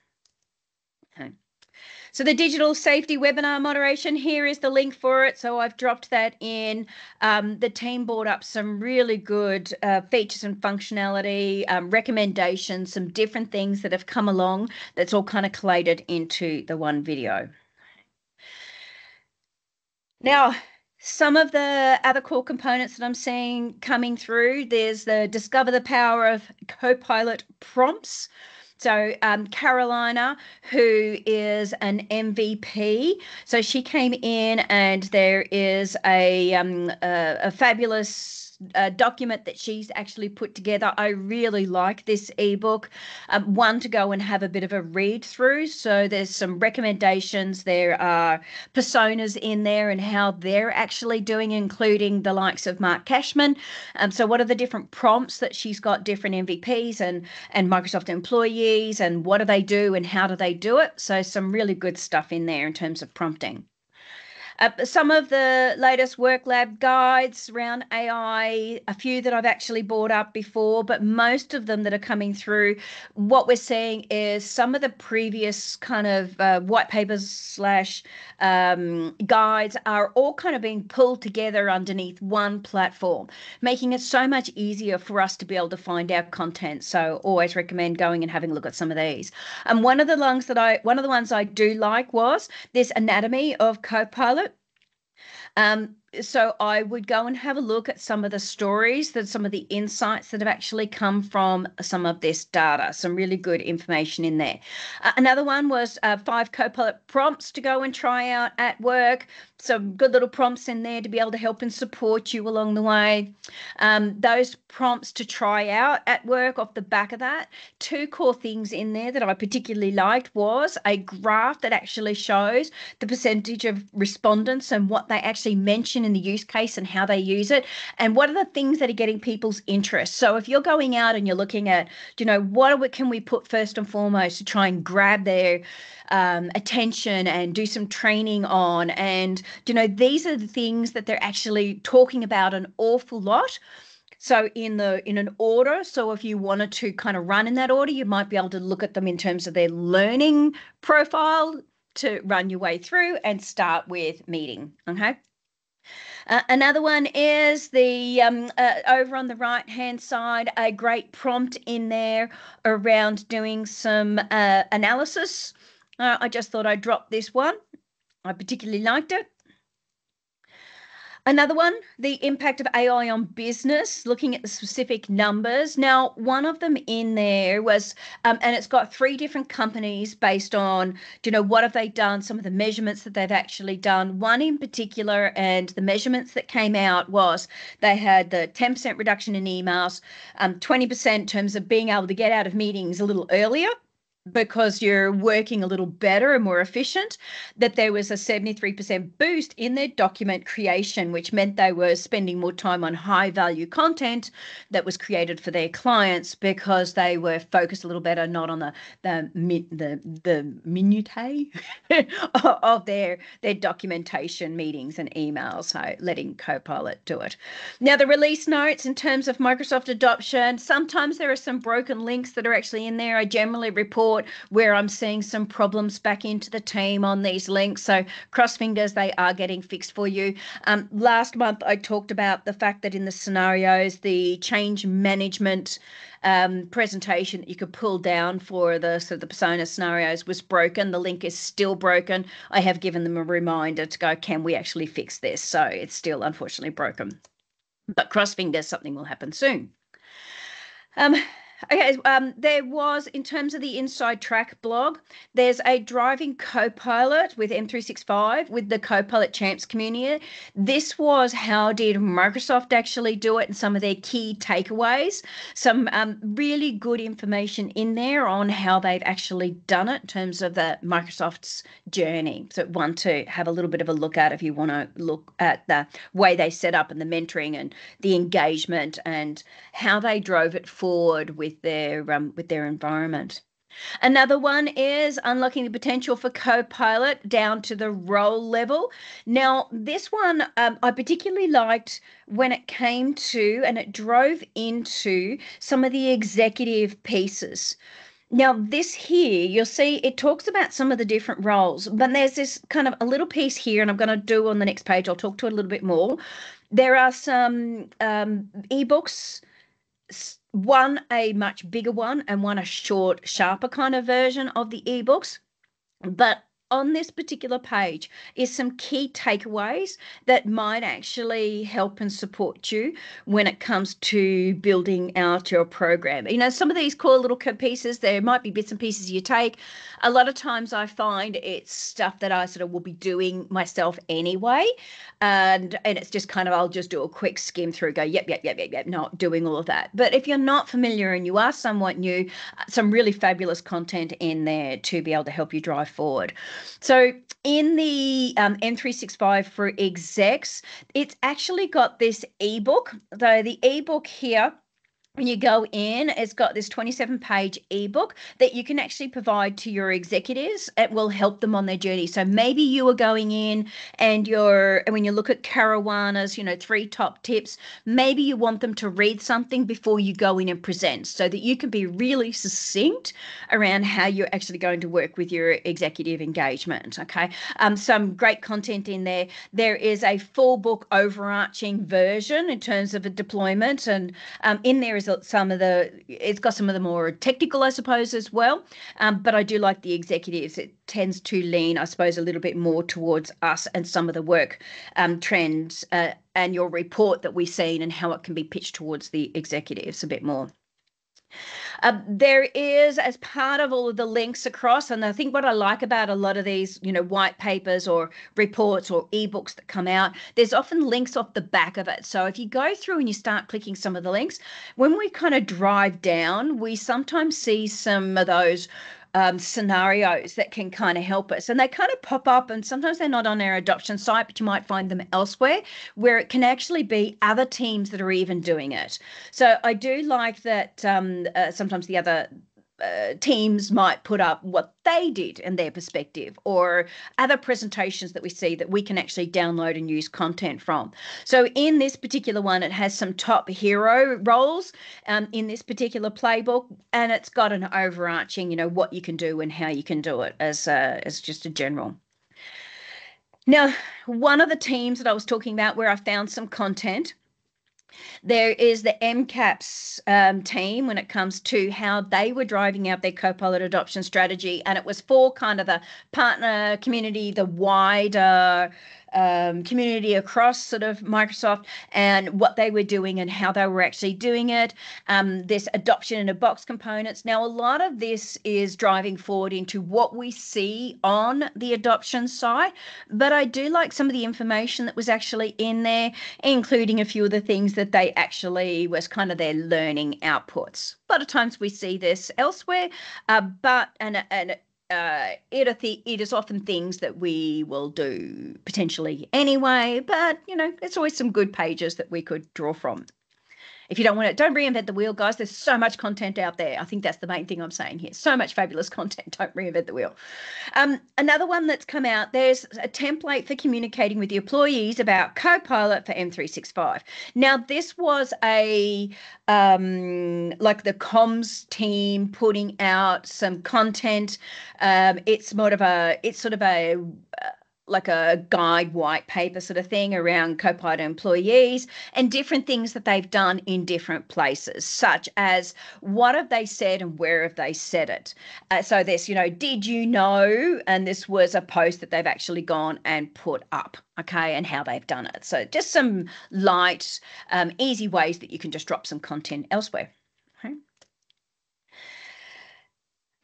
So the digital safety webinar moderation, here is the link for it. So I've dropped that in. Um, the team brought up some really good uh, features and functionality, um, recommendations, some different things that have come along that's all kind of collated into the one video. Now, some of the other core components that I'm seeing coming through, there's the Discover the Power of Copilot prompts. So um, Carolina, who is an M V P, so she came in and there is a, um, a, a fabulous uh, document that she's actually put together. I really like this ebook, um, one to go and have a bit of a read through. So there's some recommendations. There are personas in there and how they're actually doing, including the likes of Mark Cashman. Um, so what are the different prompts that she's got, different M V Ps and, and Microsoft employees, and what do they do and how do they do it? So some really good stuff in there in terms of prompting. Uh, some of the latest work lab guides around A I, a few that I've actually brought up before, but most of them that are coming through, what we're seeing is some of the previous kind of uh, white papers slash um, guides are all kind of being pulled together underneath one platform, making it so much easier for us to be able to find our content. So always recommend going and having a look at some of these. And one of the ones that I, one of the ones I do like was this anatomy of Copilot. Um, so I would go and have a look at some of the stories, that some of the insights that have actually come from some of this data, some really good information in there. Uh, another one was uh, five Copilot prompts to go and try out at work. Some good little prompts in there to be able to help and support you along the way. Um, those prompts to try out at work off the back of that. Two core things in there that I particularly liked was a graph that actually shows the percentage of respondents and what they actually mention in the use case and how they use it, and what are the things that are getting people's interest. So if you're going out and you're looking at, you know, what we, can we put first and foremost to try and grab their um, attention and do some training on, and, you know, these are the things that they're actually talking about an awful lot. So in the in an order, so if you wanted to kind of run in that order, you might be able to look at them in terms of their learning profile to run your way through and start with meeting, okay? Uh, another one is the um, uh, over on the right hand side, a great prompt in there around doing some uh, analysis. Uh, I just thought I'd drop this one. I particularly liked it. Another one, the impact of A I on business, looking at the specific numbers. Now, one of them in there was, um, and it's got three different companies based on, you know, what have they done, some of the measurements that they've actually done. One in particular, and the measurements that came out was they had the ten percent reduction in emails, um, twenty percent in terms of being able to get out of meetings a little earlier, because you're working a little better and more efficient, that there was a seventy-three percent boost in their document creation, which meant they were spending more time on high value content that was created for their clients because they were focused a little better, not on the the the, the minutiae of their, their documentation meetings and emails, so letting Copilot do it. Now, the release notes in terms of Microsoft adoption, sometimes there are some broken links that are actually in there. I generally report where I'm seeing some problems back into the team on these links. So cross fingers, they are getting fixed for you. Um, last month, I talked about the fact that in the scenarios, the change management um, presentation that you could pull down for the, so the persona scenarios was broken. The link is still broken. I have given them a reminder to go, can we actually fix this? So it's still unfortunately broken. But cross fingers, something will happen soon. Um, Okay, um, there was, in terms of the Inside Track blog, there's a Driving Copilot with M three sixty-five with the Copilot Champs community. This was how did Microsoft actually do it and some of their key takeaways. Some um, really good information in there on how they've actually done it in terms of the Microsoft's journey. So one to have a little bit of a look at if you want to look at the way they set up and the mentoring and the engagement and how they drove it forward with With their um, with their environment. Another one is unlocking the potential for Copilot down to the role level. Now, this one um, I particularly liked when it came to, and it drove into some of the executive pieces. Now, this here, you'll see it talks about some of the different roles, but there's this kind of a little piece here, and I'm going to do on the next page. I'll talk to it a little bit more. There are some um, ebooks. One, a much bigger one, and one, a short, sharper kind of version of the ebooks. But on this particular page is some key takeaways that might actually help and support you when it comes to building out your program. You know, some of these core little pieces, there might be bits and pieces you take. A lot of times I find it's stuff that I sort of will be doing myself anyway. And, and it's just kind of, I'll just do a quick skim through, go, yep, yep, yep, yep, yep, not doing all of that. But if you're not familiar and you are somewhat new, some really fabulous content in there to be able to help you drive forward. So in the um, M three sixty-five for execs, it's actually got this ebook. So the ebook here, when you go in, it's got this twenty-seven page ebook that you can actually provide to your executives. It will help them on their journey. So maybe you are going in and you're, when you look at Caruana's, you know, three top tips, maybe you want them to read something before you go in and present so that you can be really succinct around how you're actually going to work with your executive engagement. Okay. Um, some great content in there. There is a full book overarching version in terms of a deployment, and um, in there is some of the, it's got some of the more technical, I suppose, as well. Um, but I do like the executives. It tends to lean, I suppose, a little bit more towards us and some of the work um, trends uh, and your report that we've seen and how it can be pitched towards the executives a bit more. Uh, there is, as part of all of the links across, and I think what I like about a lot of these, you know, white papers or reports or ebooks that come out, there's often links off the back of it. So if you go through and you start clicking some of the links, when we kind of drive down, we sometimes see some of those Um, scenarios that can kind of help us, and they kind of pop up, and sometimes they're not on our adoption site, but you might find them elsewhere where it can actually be other teams that are even doing it. So I do like that um, uh, sometimes the other Uh, teams might put up what they did in their perspective, or other presentations that we see that we can actually download and use content from. So in this particular one, it has some top hero roles um, in this particular playbook, and it's got an overarching, you know, what you can do and how you can do it as uh, as just a general. Now, one of the teams that I was talking about where I found some content, there is the M CAPS um, team when it comes to how they were driving out their Copilot adoption strategy, and it was for kind of the partner community, the wider um, community across sort of Microsoft, and what they were doing and how they were actually doing it. Um, this adoption in a box components. Now, a lot of this is driving forward into what we see on the adoption side, but I do like some of the information that was actually in there, including a few of the things that they actually was kind of their learning outputs. A lot of times we see this elsewhere, uh, but and and uh, it, it is often things that we will do potentially anyway. But you know, it's always some good pages that we could draw from. If you don't want it, don't reinvent the wheel, guys. There's so much content out there. I think that's the main thing I'm saying here. So much fabulous content. Don't reinvent the wheel. Um, another one that's come out, there's a template for communicating with your employees about Copilot for M three sixty-five. Now, this was a, um, like the comms team putting out some content. Um, it's more of a, it's sort of a, uh, like a guide white paper sort of thing around Copilot employees and different things that they've done in different places, such as what have they said and where have they said it. Uh, so this, you know, did you know? And this was a post that they've actually gone and put up, okay, and how they've done it. So just some light, um, easy ways that you can just drop some content elsewhere.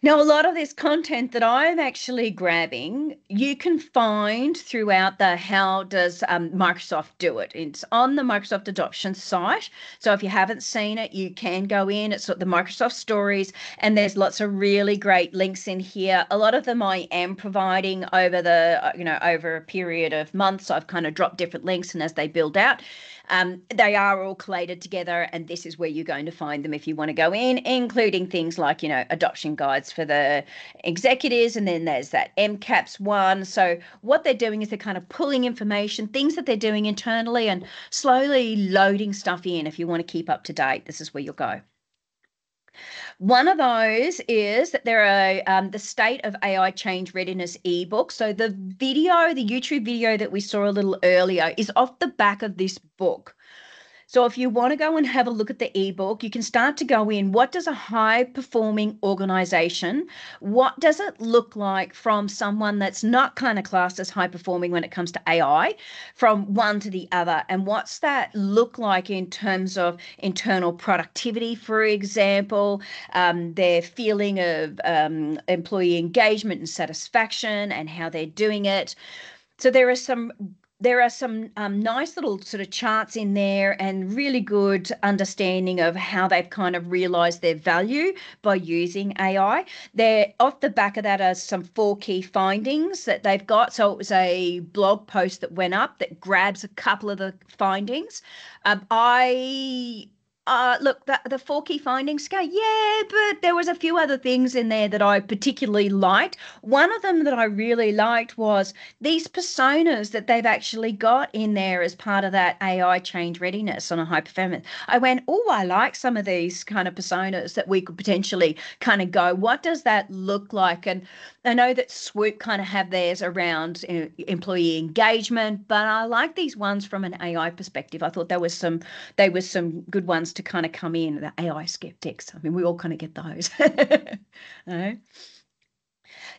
Now, a lot of this content that I'm actually grabbing, you can find throughout the How Does um, Microsoft Do It? It's on the Microsoft Adoption site. So if you haven't seen it, you can go in. It's at the Microsoft Stories, and there's lots of really great links in here. A lot of them I am providing over the, you know, over a period of months. I've kind of dropped different links, and as they build out, Um, they are all collated together, and this is where you're going to find them if you want to go in, including things like, you know, adoption guides for the executives, and then there's that M CAPS one. So what they're doing is they're kind of pulling information, things that they're doing internally, and slowly loading stuff in. If you want to keep up to date, this is where you'll go. One of those is that there are um, the State of A I Change Readiness ebook. So the video, the YouTube video that we saw a little earlier, is off the back of this book. So if you want to go and have a look at the ebook, you can start to go in, what does a high performing organization, what does it look like from someone that's not kind of classed as high performing when it comes to A I, from one to the other, and what's that look like in terms of internal productivity, for example, um, their feeling of um, employee engagement and satisfaction and how they're doing it. So there are some There are some um, nice little sort of charts in there and really good understanding of how they've kind of realised their value by using A I. There, off the back of that are some four key findings that they've got. So it was a blog post that went up that grabs a couple of the findings. Um, I... Uh, look, the, the four key findings go, yeah, but there was a few other things in there that I particularly liked. One of them that I really liked was these personas that they've actually got in there as part of that A I change readiness on a high performance. I went, oh, I like some of these kind of personas that we could potentially kind of go, what does that look like? And I know that Swoop kind of have theirs around uh, employee engagement, but I like these ones from an A I perspective. I thought there was some, they were some good ones to kind of come in, the A I skeptics. I mean, we all kind of get those. No.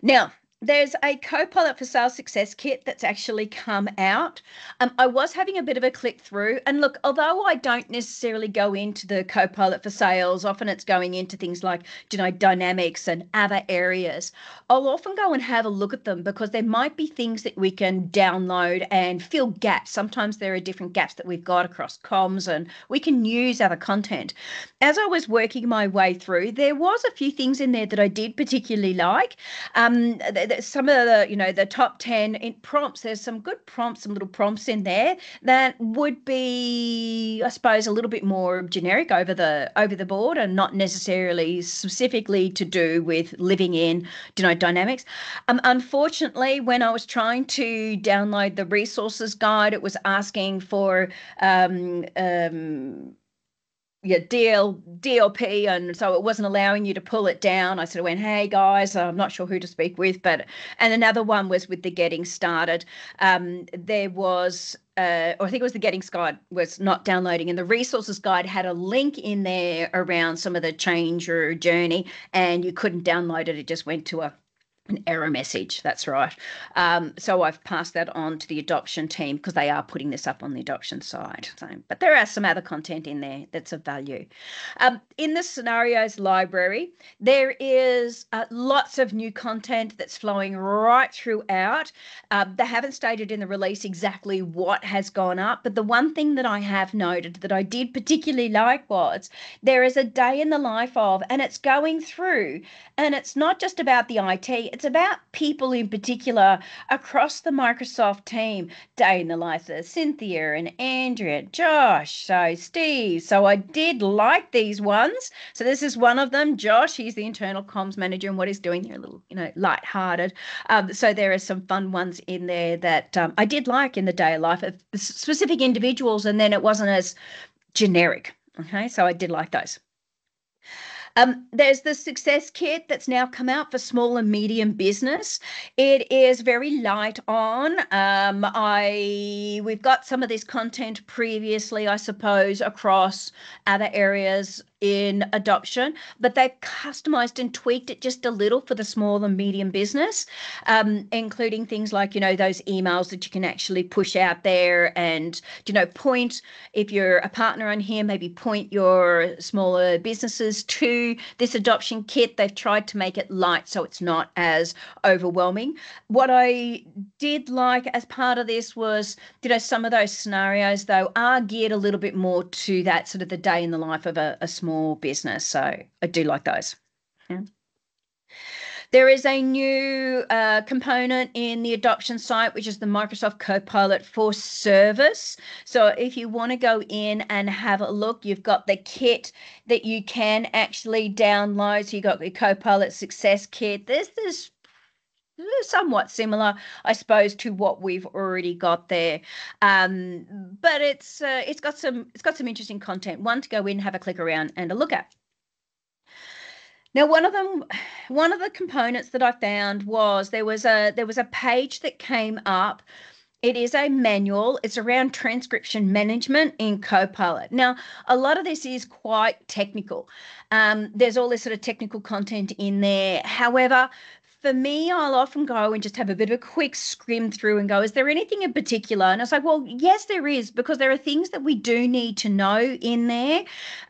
Now, there's a Copilot for Sales Success Kit that's actually come out. Um, I was having a bit of a click through, and look, although I don't necessarily go into the Copilot for Sales, often it's going into things like, you know, Dynamics and other areas. I'll often go and have a look at them because there might be things that we can download and fill gaps. Sometimes there are different gaps that we've got across comms, and we can use other content. As I was working my way through, there was a few things in there that I did particularly like. Um, some of the, you know, the top ten in prompts, there's some good prompts, some little prompts in there that would be, I suppose, a little bit more generic over the over the board and not necessarily specifically to do with living in, you know, Dynamics. Um, unfortunately, when I was trying to download the resources guide, it was asking for um, um, yeah, D L, D L P, and so it wasn't allowing you to pull it down. I sort of went, hey guys, I'm not sure who to speak with, but, and another one was with the getting started. Um, there was, uh, or I think it was the getting guide was not downloading, and the resources guide had a link in there around some of the change or journey, and you couldn't download it. It just went to a an error message. That's right. Um, so I've passed that on to the adoption team because they are putting this up on the adoption side. So, but there are some other content in there that's of value. Um, in the scenarios library, there is uh, lots of new content that's flowing right throughout. Uh, they haven't stated in the release exactly what has gone up, but the one thing that I have noted that I did particularly like was there is a day in the life of, and it's going through, and it's not just about the I T, it's about people in particular across the Microsoft team, day in the life of Cynthia and Andrea, and Josh, so Steve. So I did like these ones. So this is one of them. Josh, he's the internal comms manager, and what he's doing there, a little, you know, lighthearted. Um, so there are some fun ones in there that um, I did like in the day of life of specific individuals, and then it wasn't as generic. Okay, so I did like those. Um, there's the success kit that's now come out for small and medium business. It is very light on. Um, I we've got some of this content previously, I suppose, across other areas in adoption, but they've customized and tweaked it just a little for the small and medium business, um, including things like, you know, those emails that you can actually push out there and, you know, point, if you're a partner on here, maybe point your smaller businesses to this adoption kit. They've tried to make it light so it's not as overwhelming. What I did like as part of this was, you know, some of those scenarios, though, are geared a little bit more to that sort of the day in the life of a, a small business. So I do like those. Yeah. There is a new uh, component in the adoption site, which is the Microsoft Copilot for Service. So if you want to go in and have a look, you've got the kit that you can actually download. So you've got the Copilot Success Kit. There's this somewhat similar, I suppose, to what we've already got there, um, but it's uh, it's got some it's got some interesting content. One to go in, have a click around, and a look at. Now, one of them, one of the components that I found was there was a there was a page that came up It is a manual. It's around transcription management in Copilot. Now, a lot of this is quite technical. Um, there's all this sort of technical content in there. However, for me, I'll often go and just have a bit of a quick skim through and go, is there anything in particular? And I was like, well, yes, there is, because there are things that we do need to know in there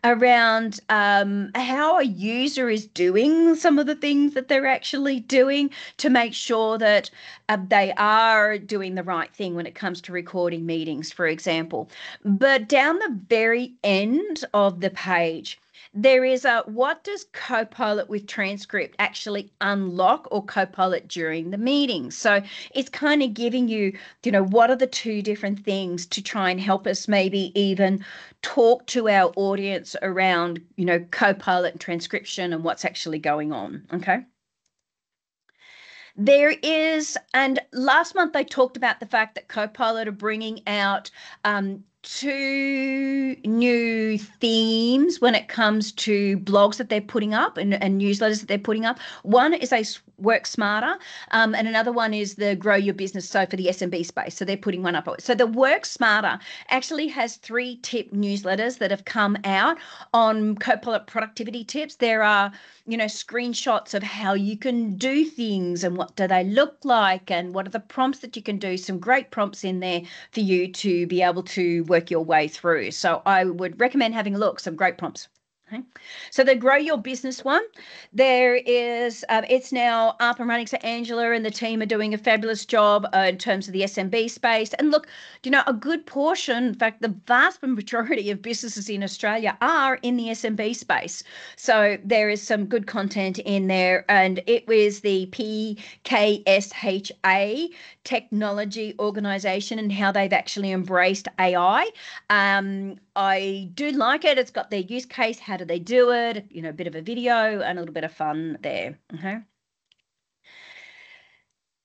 around um, how a user is doing some of the things that they're actually doing to make sure that uh, they are doing the right thing when it comes to recording meetings, for example. But down the very end of the page, there is a, what does Copilot with transcript actually unlock or Copilot during the meeting? So it's kind of giving you, you know, what are the two different things to try and help us maybe even talk to our audience around, you know, Copilot and transcription and what's actually going on, okay? There is, and last month I talked about the fact that Copilot are bringing out um, two new themes when it comes to blogs that they're putting up and, and newsletters that they're putting up. One is a work smarter um, and another one is the grow your business, so for the S M B space. So they're putting one up. So the work smarter actually has three tip newsletters that have come out on Copilot productivity tips. There are, you know, screenshots of how you can do things and what do they look like and what are the prompts that you can do. Some great prompts in there for you to be able to work your way through. So I would recommend having a look, some great prompts. Okay. So the grow your business one, there is, um, it's now up and running. So Angela and the team are doing a fabulous job uh, in terms of the S M B space. And look, you know, a good portion, in fact, the vast majority of businesses in Australia are in the S M B space. So there is some good content in there. And it was the P K S H A technology organization and how they've actually embraced A I. Um, I do like it. It's got their use case. How do they do it? You know, a bit of a video and a little bit of fun there. Okay.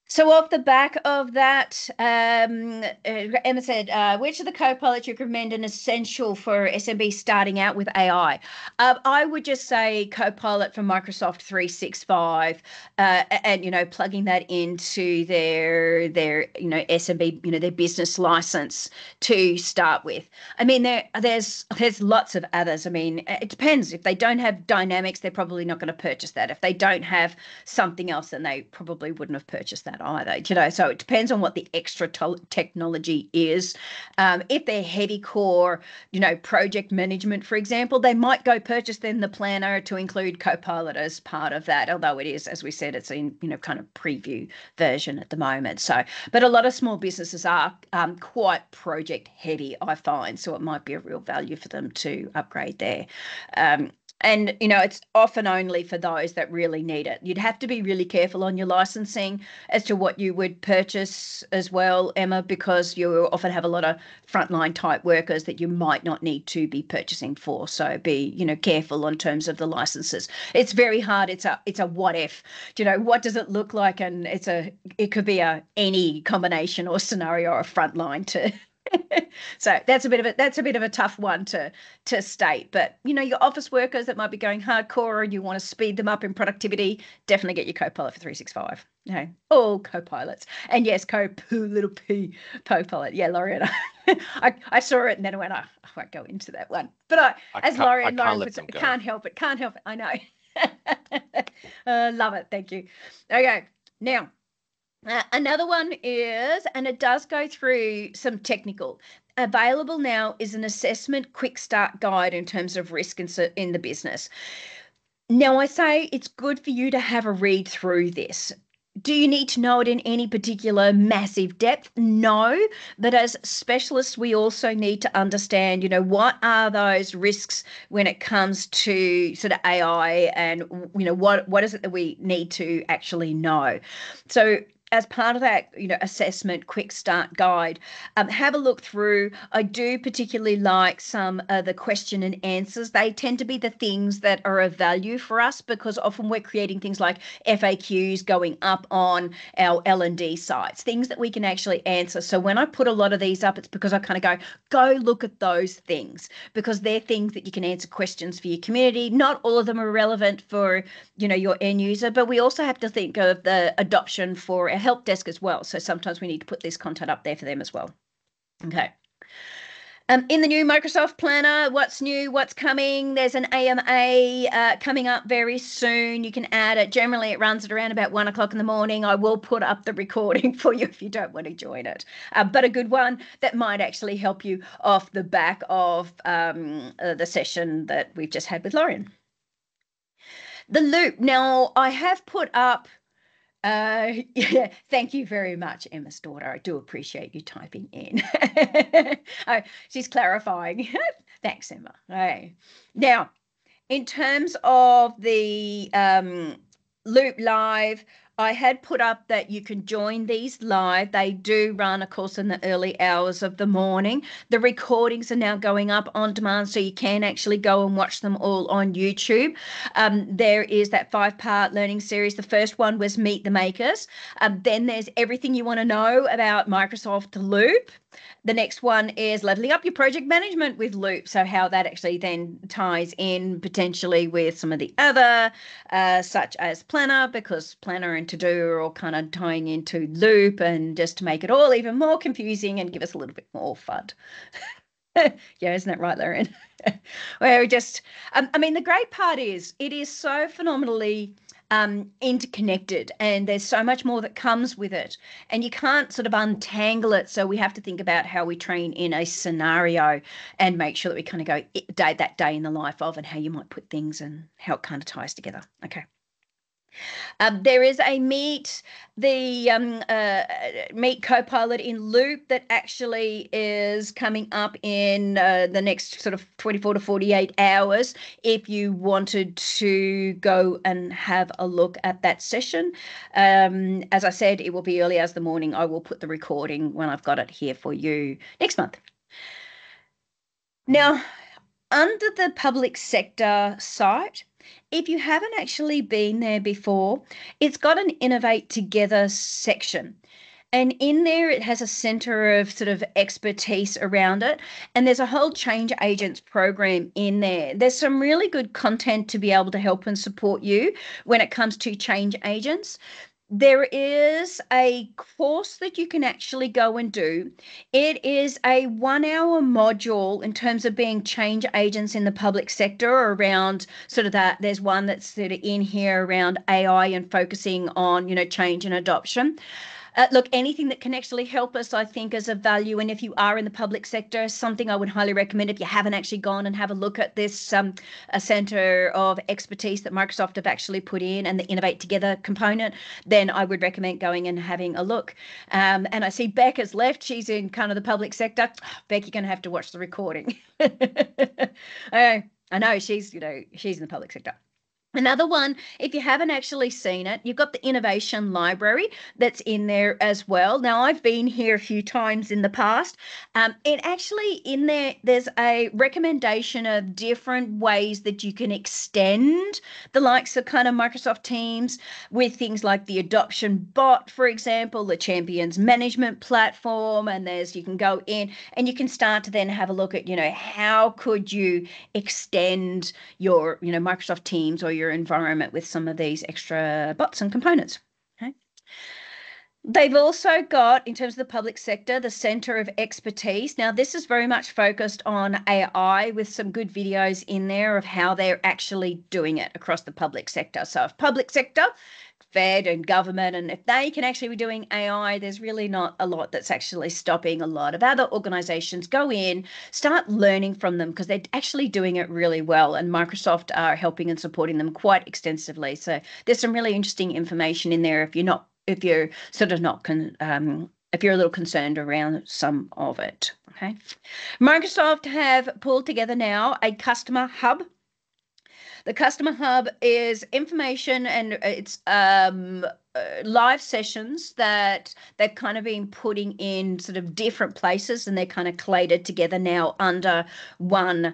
So off the back of that, um, Emma said, uh, which of the Copilots you recommend an essential for S M B starting out with A I? Uh, I would just say Copilot for Microsoft three sixty-five uh, and, you know, plugging that into their, their you know, S M B, you know, their business license to start with. I mean, there there's, there's lots of others. I mean, it depends. If they don't have Dynamics, they're probably not going to purchase that. If they don't have something else, then they probably wouldn't have purchased that either, you know, so it depends on what the extra technology is. Um, if they're heavy core, you know, project management, for example, they might go purchase then the planner to include Copilot as part of that, although it is, as we said, it's in, you know, kind of preview version at the moment. So, but a lot of small businesses are um, quite project heavy, I find, so it might be a real value for them to upgrade there. Um, And, you know, it's often only for those that really need it. You'd have to be really careful on your licensing as to what you would purchase as well, Emma, because you often have a lot of frontline type workers that you might not need to be purchasing for. So be, you know, careful on terms of the licenses. It's very hard. It's a it's a what if, you know, what does it look like? And it's a it could be a any combination or scenario or frontline to so that's a bit of a that's a bit of a tough one to to state. But you know, your office workers that might be going hardcore and you want to speed them up in productivity, definitely get your Copilot for three sixty-five. Okay. All Copilots. And yes, Cop little P Copilot. Yeah, Loryan. I, I saw it and then I went, oh, I won't go into that one. But I, I as Loryan Loryan can't, can't help it, can't help it. I know. uh, love it. Thank you. Okay. Now Uh, another one is, and it does go through some technical. Available now is an assessment quick start guide in terms of risk in, in the business. Now, I say it's good for you to have a read through this. Do you need to know it in any particular massive depth? No, but as specialists, we also need to understand, you know, what are those risks when it comes to sort of A I and, you know, what, what is it that we need to actually know? So as part of that, you know, assessment quick start guide, um, have a look through. I do particularly like some of the question and answers. They tend to be the things that are of value for us because often we're creating things like F A Qs going up on our L and D sites, things that we can actually answer. So when I put a lot of these up, it's because I kind of go, go look at those things because they're things that you can answer questions for your community. Not all of them are relevant for, you know, your end user, but we also have to think of the adoption for our a help desk as well. So sometimes we need to put this content up there for them as well. Okay. Um, in the new Microsoft Planner, what's new, what's coming? There's an A M A uh, coming up very soon. You can add it. Generally, it runs at around about one o'clock in the morning. I will put up the recording for you if you don't want to join it. Uh, but a good one that might actually help you off the back of um, uh, the session that we've just had with Loryan. The Loop. Now, I have put up... Uh, yeah, thank you very much, Emma's daughter. I do appreciate you typing in. Oh, she's clarifying. Thanks, Emma. Right. Now, in terms of the um, Loop Live, I had put up that you can join these live. They do run, of course, in the early hours of the morning. The recordings are now going up on demand, so you can actually go and watch them all on YouTube. Um, there is that five-part learning series. The first one was Meet the Makers. Um, then there's everything you want to know about Microsoft Loop. The next one is leveling up your project management with Loop. So how that actually then ties in potentially with some of the other, uh, such as Planner, because Planner and To Do are all kind of tying into Loop, and just to make it all even more confusing and give us a little bit more fun. Yeah, isn't that right, Loryan? Well, just, um, I mean, the great part is it is so phenomenally Um, interconnected, and there's so much more that comes with it, and you can't sort of untangle it. So we have to think about how we train in a scenario and make sure that we kind of go day that day in the life of, and how you might put things and how it kind of ties together. Okay. Um, there is a meet the um, uh, meet Copilot in Loop that actually is coming up in uh, the next sort of twenty-four to forty-eight hours. If you wanted to go and have a look at that session, um, as I said, it will be early hours of the morning. I will put the recording when I've got it here for you next month. Now, under the public sector site, if you haven't actually been there before, it's got an Innovate Together section. And in there, it has a centre of sort of expertise around it. And there's a whole change agents program in there. There's some really good content to be able to help and support you when it comes to change agents. There is a course that you can actually go and do. It is a one-hour module in terms of being change agents in the public sector around sort of that. There's one that's sort of in here around A I and focusing on, you know, change and adoption. Uh, look, anything that can actually help us, I think, is of value. And if you are in the public sector, something I would highly recommend, if you haven't actually gone and have a look at this um, a centre of expertise that Microsoft have actually put in, and the Innovate Together component, then I would recommend going and having a look. Um, and I see Beck has left. She's in kind of the public sector. Oh, Beck, you're going to have to watch the recording. I, I know she's, you know, she's in the public sector. Another one, if you haven't actually seen it, you've got the Innovation Library that's in there as well. Now, I've been here a few times in the past. Um, it actually, in there, there's a recommendation of different ways that you can extend the likes of kind of Microsoft Teams with things like the adoption bot, for example, the Champions Management Platform, and there's, you can go in and you can start to then have a look at, you know, how could you extend your, you know, Microsoft Teams or your environment with some of these extra bots and components. Okay. They've also got, in terms of the public sector, the Centre of Expertise. Now, this is very much focused on A I, with some good videos in there of how they're actually doing it across the public sector. So if public sector, Fed and government, and if they can actually be doing A I, there's really not a lot that's actually stopping a lot of other organisations go in, start learning from them, because they're actually doing it really well. And Microsoft are helping and supporting them quite extensively. So there's some really interesting information in there if you're not if you're sort of not, con um, if you're a little concerned around some of it, okay? Microsoft have pulled together now a customer hub. The customer hub is information, and it's um, live sessions that they've kind of been putting in sort of different places, and they're kind of collated together now under one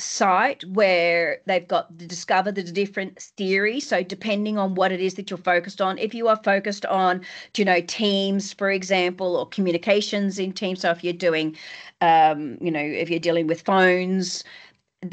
site, where they've got to discover the different theories. So depending on what it is that you're focused on, if you are focused on, you know, Teams, for example, or communications in Teams. So if you're doing, um, you know, if you're dealing with phones,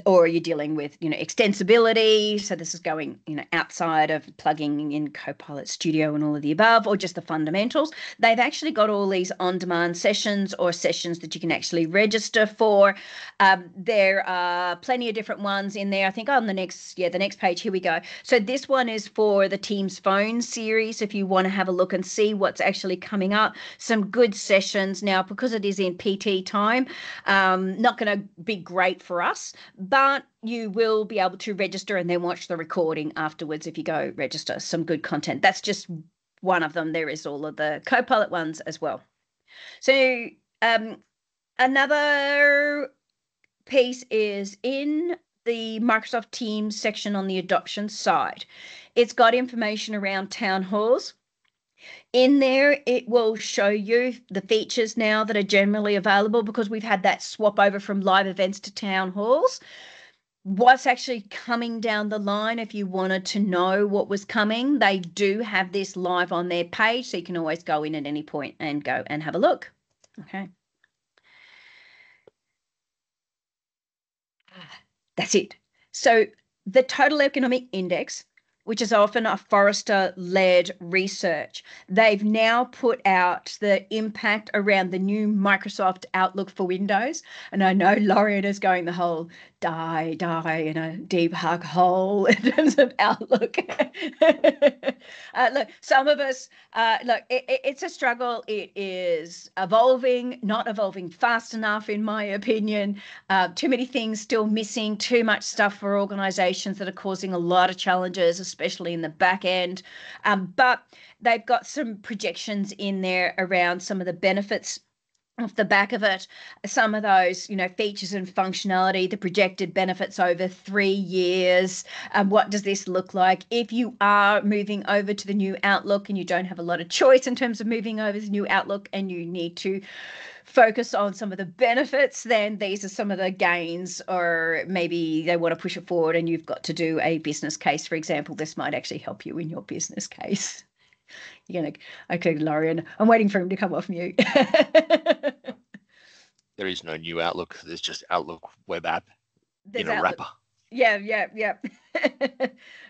or are you dealing with, you know, extensibility? So this is going, you know, outside of plugging in Copilot Studio and all of the above, or just the fundamentals. They've actually got all these on-demand sessions or sessions that you can actually register for. Um, there are plenty of different ones in there. I think on the next, yeah, the next page, here we go. So this one is for the Teams Phone series. If you want to have a look and see what's actually coming up, some good sessions. Now, because it is in P T time, um, not going to be great for us, but you will be able to register and then watch the recording afterwards if you go register. Some good content. That's just one of them. There is all of the Copilot ones as well. So um, another piece is in the Microsoft Teams section on the adoption side. It's got information around town halls. In there, it will show you the features now that are generally available, because we've had that swap over from live events to town halls. What's actually coming down the line, if you wanted to know what was coming, they do have this live on their page, so you can always go in at any point and go and have a look. Okay. That's it. So the Total Economic Index, which is often a Forrester-led research. They've now put out the impact around the new Microsoft Outlook for Windows. And I know Loryan is going the whole die, die in a deep hug hole in terms of Outlook. uh, look, some of us, uh, look, it, it's a struggle. It is evolving, not evolving fast enough, in my opinion. Uh, too many things still missing, too much stuff for organizations that are causing a lot of challenges, especially in the back end. Um, but they've got some projections in there around some of the benefits off the back of it, some of those, you know, features and functionality, the projected benefits over three years. Um, what does this look like? If you are moving over to the new Outlook and you don't have a lot of choice in terms of moving over to the new Outlook and you need to focus on some of the benefits, then these are some of the gains, or maybe they want to push it forward and you've got to do a business case, for example. This might actually help you in your business case. You're going to, okay, Loryan, I'm waiting for him to come off mute. There is no new Outlook. There's just Outlook web app There's in a Outlook. Wrapper. Yeah, yeah, yeah.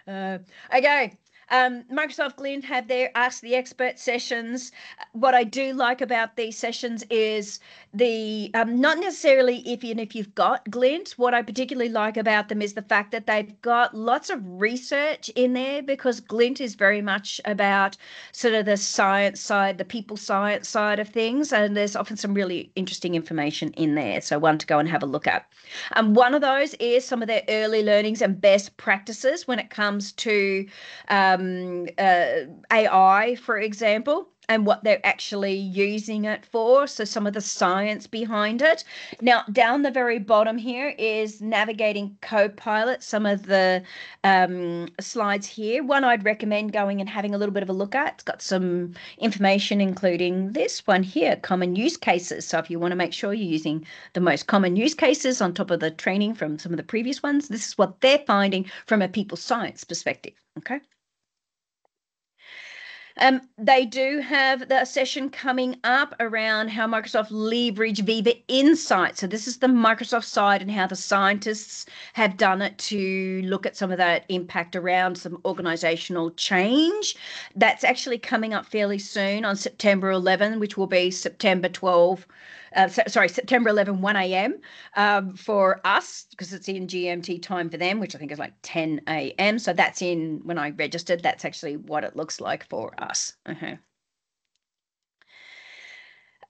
uh, okay. Um, Microsoft Glint have their Ask the Expert sessions. What I do like about these sessions is the, um, not necessarily if and if you've got Glint, what I particularly like about them is the fact that they've got lots of research in there, because Glint is very much about sort of the science side, the people science side of things. And there's often some really interesting information in there. So one to go and have a look at. And um, one of those is some of their early learnings and best practices when it comes to, um, Um, uh, A I, for example, and what they're actually using it for. So some of the science behind it. Now, down the very bottom here is navigating Copilot, some of the um, slides here. One I'd recommend going and having a little bit of a look at. It's got some information, including this one here, common use cases. So if you want to make sure you're using the most common use cases on top of the training from some of the previous ones, this is what they're finding from a people science perspective. Okay. Um, they do have the session coming up around how Microsoft leverage Viva Insights. So this is the Microsoft side and how the scientists have done it to look at some of that impact around some organizational change. That's actually coming up fairly soon on September eleventh, which will be September twelfth. Uh, so, sorry, September eleventh, one A M um, for us, because it's in G M T time for them, which I think is like ten A M So that's in, when I registered, that's actually what it looks like for us. Uh-huh.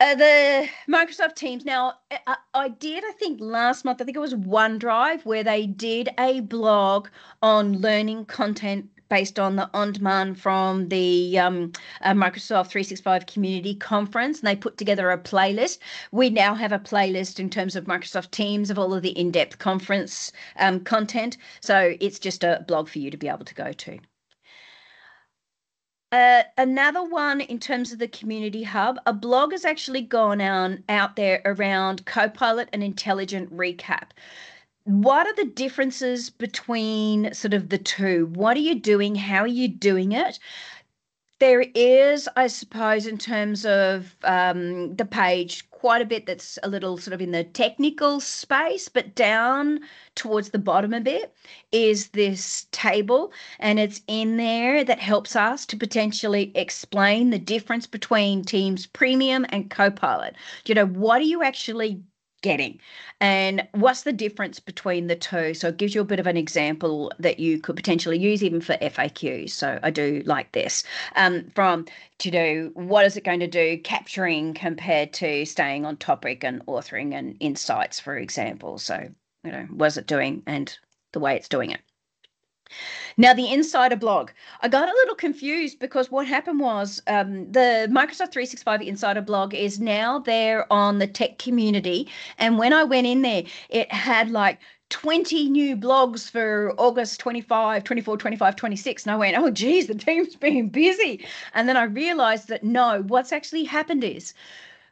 Uh, the Microsoft Teams. Now, I, I did, I think last month, I think it was OneDrive, where they did a blog on learning content based on the on-demand from the um, uh, Microsoft three sixty-five Community Conference, and they put together a playlist. We now have a playlist in terms of Microsoft Teams of all of the in-depth conference um, content, so it's just a blog for you to be able to go to. Uh, another one in terms of the community hub, a blog has actually gone on, out there around Copilot and Intelligent Recap. What are the differences between sort of the two? What are you doing? How are you doing it? There is, I suppose, in terms of um, the page quite a bit that's a little sort of in the technical space, but down towards the bottom a bit is this table, and it's in there that helps us to potentially explain the difference between Teams Premium and Copilot. You know, what are you actually getting and what's the difference between the two? So it gives you a bit of an example that you could potentially use even for F A Qs. So I do like this um, from to do, what is it going to do, capturing compared to staying on topic and authoring and insights, for example. So, you know, what is it doing and the way it's doing it. Now, the Insider blog, I got a little confused because what happened was um, the Microsoft three sixty-five Insider blog is now there on the tech community. And when I went in there, it had like twenty new blogs for August twenty-five, twenty-four, twenty-five, twenty-six. And I went, oh, geez, the team's been busy. And then I realized that, no, what's actually happened is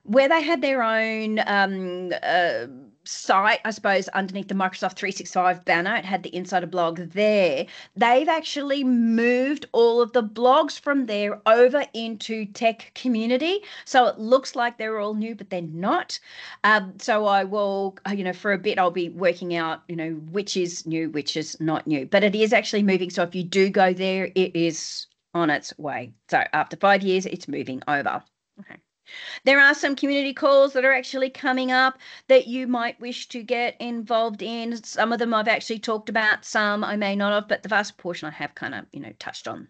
where they had their own um, uh, site, I suppose, underneath the Microsoft three sixty-five banner, it had the Insider blog there. They've actually moved all of the blogs from there over into tech community. So it looks like they're all new, but they're not. Um, so I will, you know, for a bit, I'll be working out, you know, which is new, which is not new. But it is actually moving. So if you do go there, it is on its way. So after five years, it's moving over. Okay. There are some community calls that are actually coming up that you might wish to get involved in. Some of them I've actually talked about, some I may not have, but the vast portion I have kind of, you know, touched on.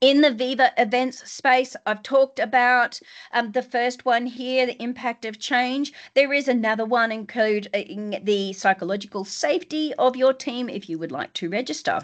In the Viva events space, I've talked about um, the first one here, the impact of change. There is another one including the psychological safety of your team if you would like to register.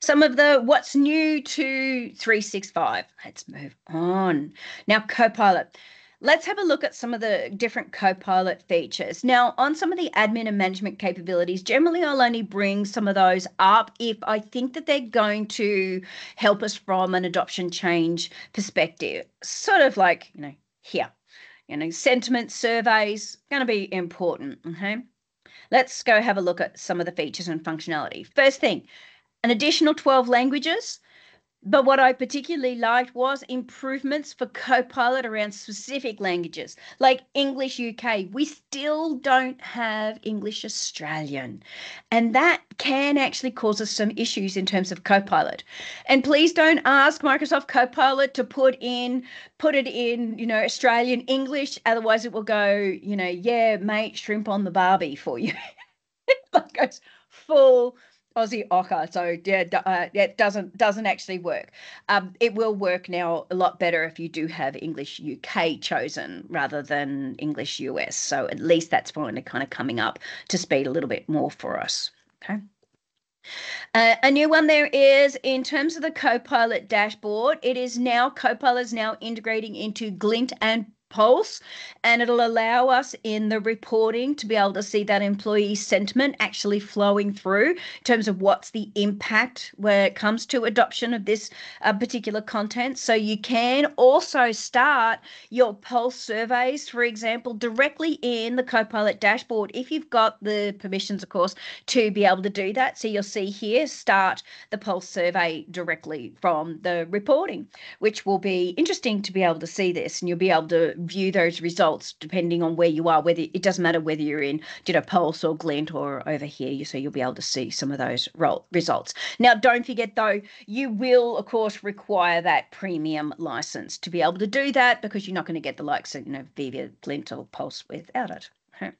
Some of the what's new to three sixty-five. Let's move on. Now, Copilot. Let's have a look at some of the different Copilot features. Now, on some of the admin and management capabilities, generally I'll only bring some of those up if I think that they're going to help us from an adoption change perspective. Sort of like, you know, here. You know, sentiment surveys, going to be important, okay? Let's go have a look at some of the features and functionality. First thing, an additional twelve languages, but what I particularly liked was improvements for Copilot around specific languages, like English U K. We still don't have English Australian, and that can actually cause us some issues in terms of Copilot. And please don't ask Microsoft Copilot to put in, put it in, you know, Australian English, otherwise it will go, you know, yeah, mate, shrimp on the barbie for you. It goes full Aussie ochre, so yeah, uh, it doesn't doesn't actually work. Um, it will work now a lot better if you do have English U K chosen rather than English U S. So at least that's finally kind of coming up to speed a little bit more for us. Okay. Uh, a new one there is in terms of the Copilot dashboard. It is now Copilot is now integrating into Glint and Pulse, and it'll allow us in the reporting to be able to see that employee sentiment actually flowing through in terms of what's the impact where it comes to adoption of this uh, particular content. So you can also start your Pulse surveys, for example, directly in the Copilot dashboard if you've got the permissions, of course, to be able to do that. So you'll see here, start the Pulse survey directly from the reporting, which will be interesting to be able to see this, and you'll be able to view those results depending on where you are, whether it doesn't matter whether you're in you know, Pulse or Glint or over here, you so you'll be able to see some of those results. Now, don't forget though, you will of course require that premium license to be able to do that, because you're not going to get the likes of you know Viva, Glint or Pulse without it. Okay.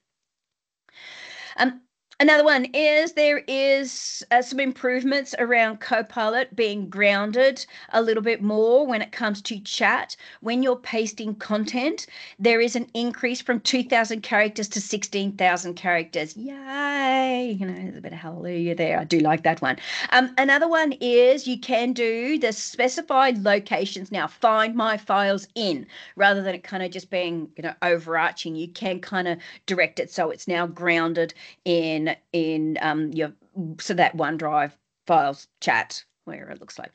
Um, Another one is there is uh, some improvements around Copilot being grounded a little bit more when it comes to chat. When you're pasting content, there is an increase from two thousand characters to sixteen thousand characters. Yay! You know, there's a bit of hallelujah there. I do like that one. Um, another one is you can do the specified locations now, find my files in, rather than it kind of just being, you know, overarching. You can kind of direct it so it's now grounded in in um your so that OneDrive files chat where it looks like.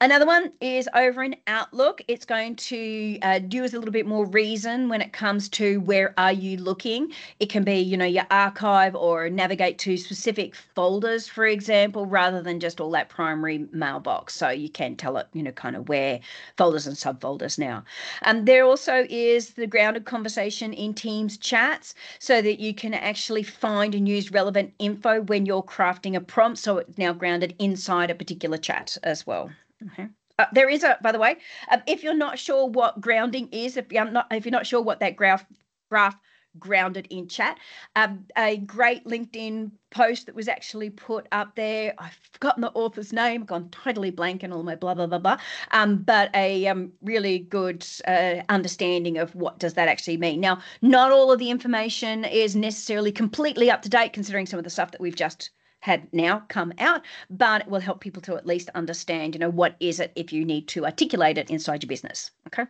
Another one is over in Outlook. It's going to uh, do us a little bit more reason when it comes to where are you looking. It can be, you know, your archive or navigate to specific folders, for example, rather than just all that primary mailbox. So you can tell it, you know, kind of where folders and subfolders now. Um, there also is the grounded conversation in Teams chats so that you can actually find and use relevant info when you're crafting a prompt. So it's now grounded inside a particular chat as well. Okay. Uh, there is a, by the way, um, if you're not sure what grounding is, if you're not, if you're not sure what that graph, graph grounded in chat, um, a great LinkedIn post that was actually put up there. I've forgotten the author's name, gone totally blank and all my blah, blah, blah, blah. Um, but a um, really good uh, understanding of what does that actually mean. Now, not all of the information is necessarily completely up to date, considering some of the stuff that we've just had now come out, but it will help people to at least understand, you know, what is it if you need to articulate it inside your business, okay?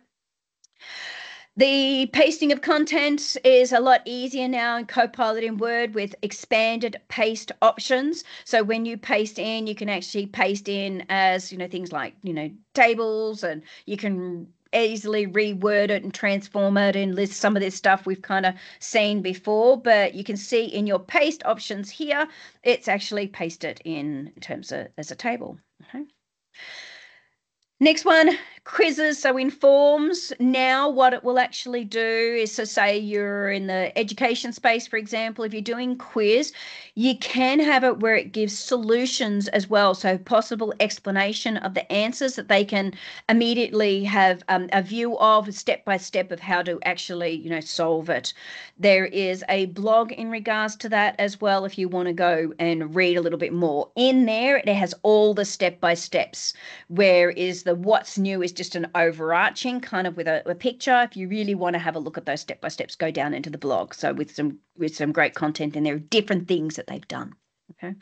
The pasting of content is a lot easier now in Copilot in Word with expanded paste options. So when you paste in, you can actually paste in as, you know, things like, you know, tables, and you can easily reword it and transform it and list some of this stuff we've kind of seen before, but you can see in your paste options here, it's actually pasted in terms of as a table. Okay. Next one, quizzes. So in Forms, now what it will actually do is, to say you're in the education space, for example, if you're doing quiz, you can have it where it gives solutions as well. So possible explanation of the answers that they can immediately have um, a view of, step by step of how to actually, you know, solve it. There is a blog in regards to that as well, if you want to go and read a little bit more. In there, it has all the step by steps, where is the what's new is just an overarching kind of with a, a picture. If you really want to have a look at those step-by-steps, go down into the blog. So with some with some great content, and there are different things that they've done. Okay.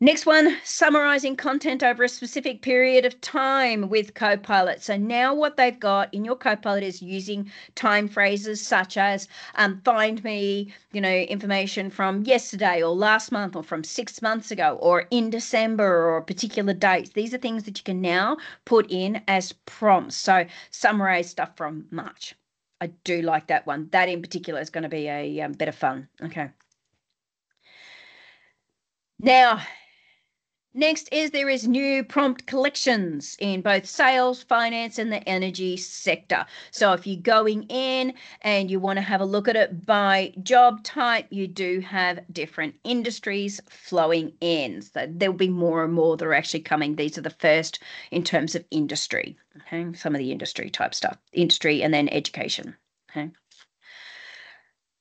Next one, summarizing content over a specific period of time with Copilot. So now what they've got in your Copilot is using time phrases such as um, find me, you know, information from yesterday or last month or from six months ago or in December or particular dates. These are things that you can now put in as prompts. So summarize stuff from March. I do like that one. That in particular is going to be a um, bit of fun. Okay. Now, next is there is new prompt collections in both sales, finance, and the energy sector. So if you're going in and you want to have a look at it by job type, you do have different industries flowing in. So there'll be more and more that are actually coming. These are the first in terms of industry, okay? Some of the industry type stuff, industry and then education, okay?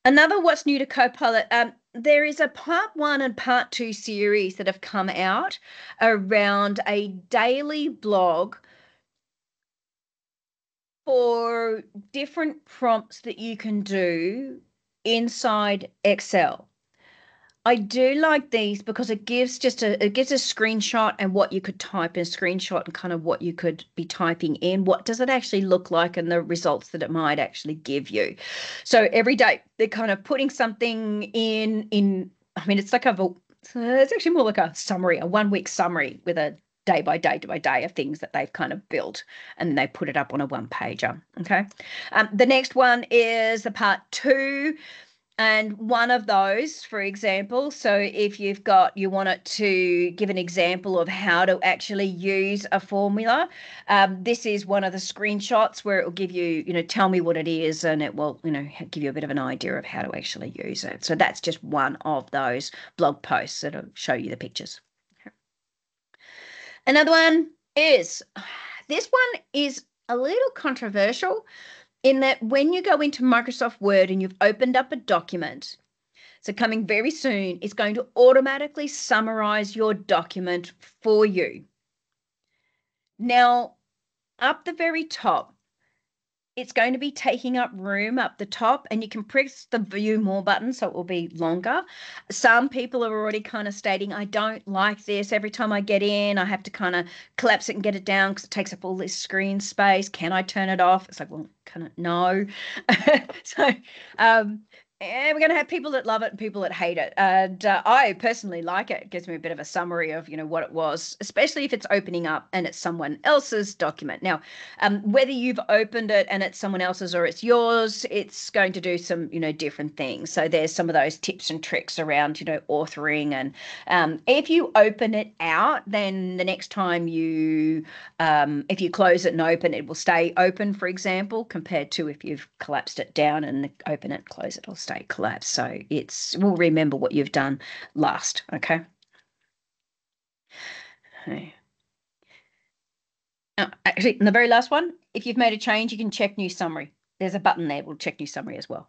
Another what's new to Copilot, um, there is a part one and part two series that have come out around a daily blog for different prompts that you can do inside Excel. I do like these because it gives just a, it gives a screenshot and what you could type in a screenshot and kind of what you could be typing in. What does it actually look like and the results that it might actually give you? So every day they're kind of putting something in, in, I mean, it's like a, it's actually more like a summary, a one week summary with a day by day by day of things that they've kind of built, and they put it up on a one pager. Okay. Um, the next one is the part two. And one of those, for example, so if you've got, you want it to give an example of how to actually use a formula, um, this is one of the screenshots where it will give you, you know, tell me what it is, and it will, you know, give you a bit of an idea of how to actually use it. So that's just one of those blog posts that will show you the pictures. Okay. Another one is, this one is a little controversial, in that when you go into Microsoft Word and you've opened up a document, so coming very soon, it's going to automatically summarize your document for you. Now, up the very top, it's going to be taking up room up the top, and you can press the View More button, so it will be longer. Some people are already kind of stating, I don't like this. Every time I get in, I have to kind of collapse it and get it down because it takes up all this screen space. Can I turn it off? It's like, well, kind of no. So um, And we're going to have people that love it and people that hate it. And uh, I personally like it. It gives me a bit of a summary of, you know, what it was, especially if it's opening up and it's someone else's document. Now, um, whether you've opened it and it's someone else's or it's yours, it's going to do some, you know, different things. So there's some of those tips and tricks around, you know, authoring. And um, if you open it out, then the next time you, um, if you close it and open, it will stay open, for example, compared to if you've collapsed it down and open it, close it, or stay. Collapse. So it's, we'll remember what you've done last. Okay. Okay. Oh, actually, in the very last one, if you've made a change, you can check new summary. There's a button there. We'll check new summary as well.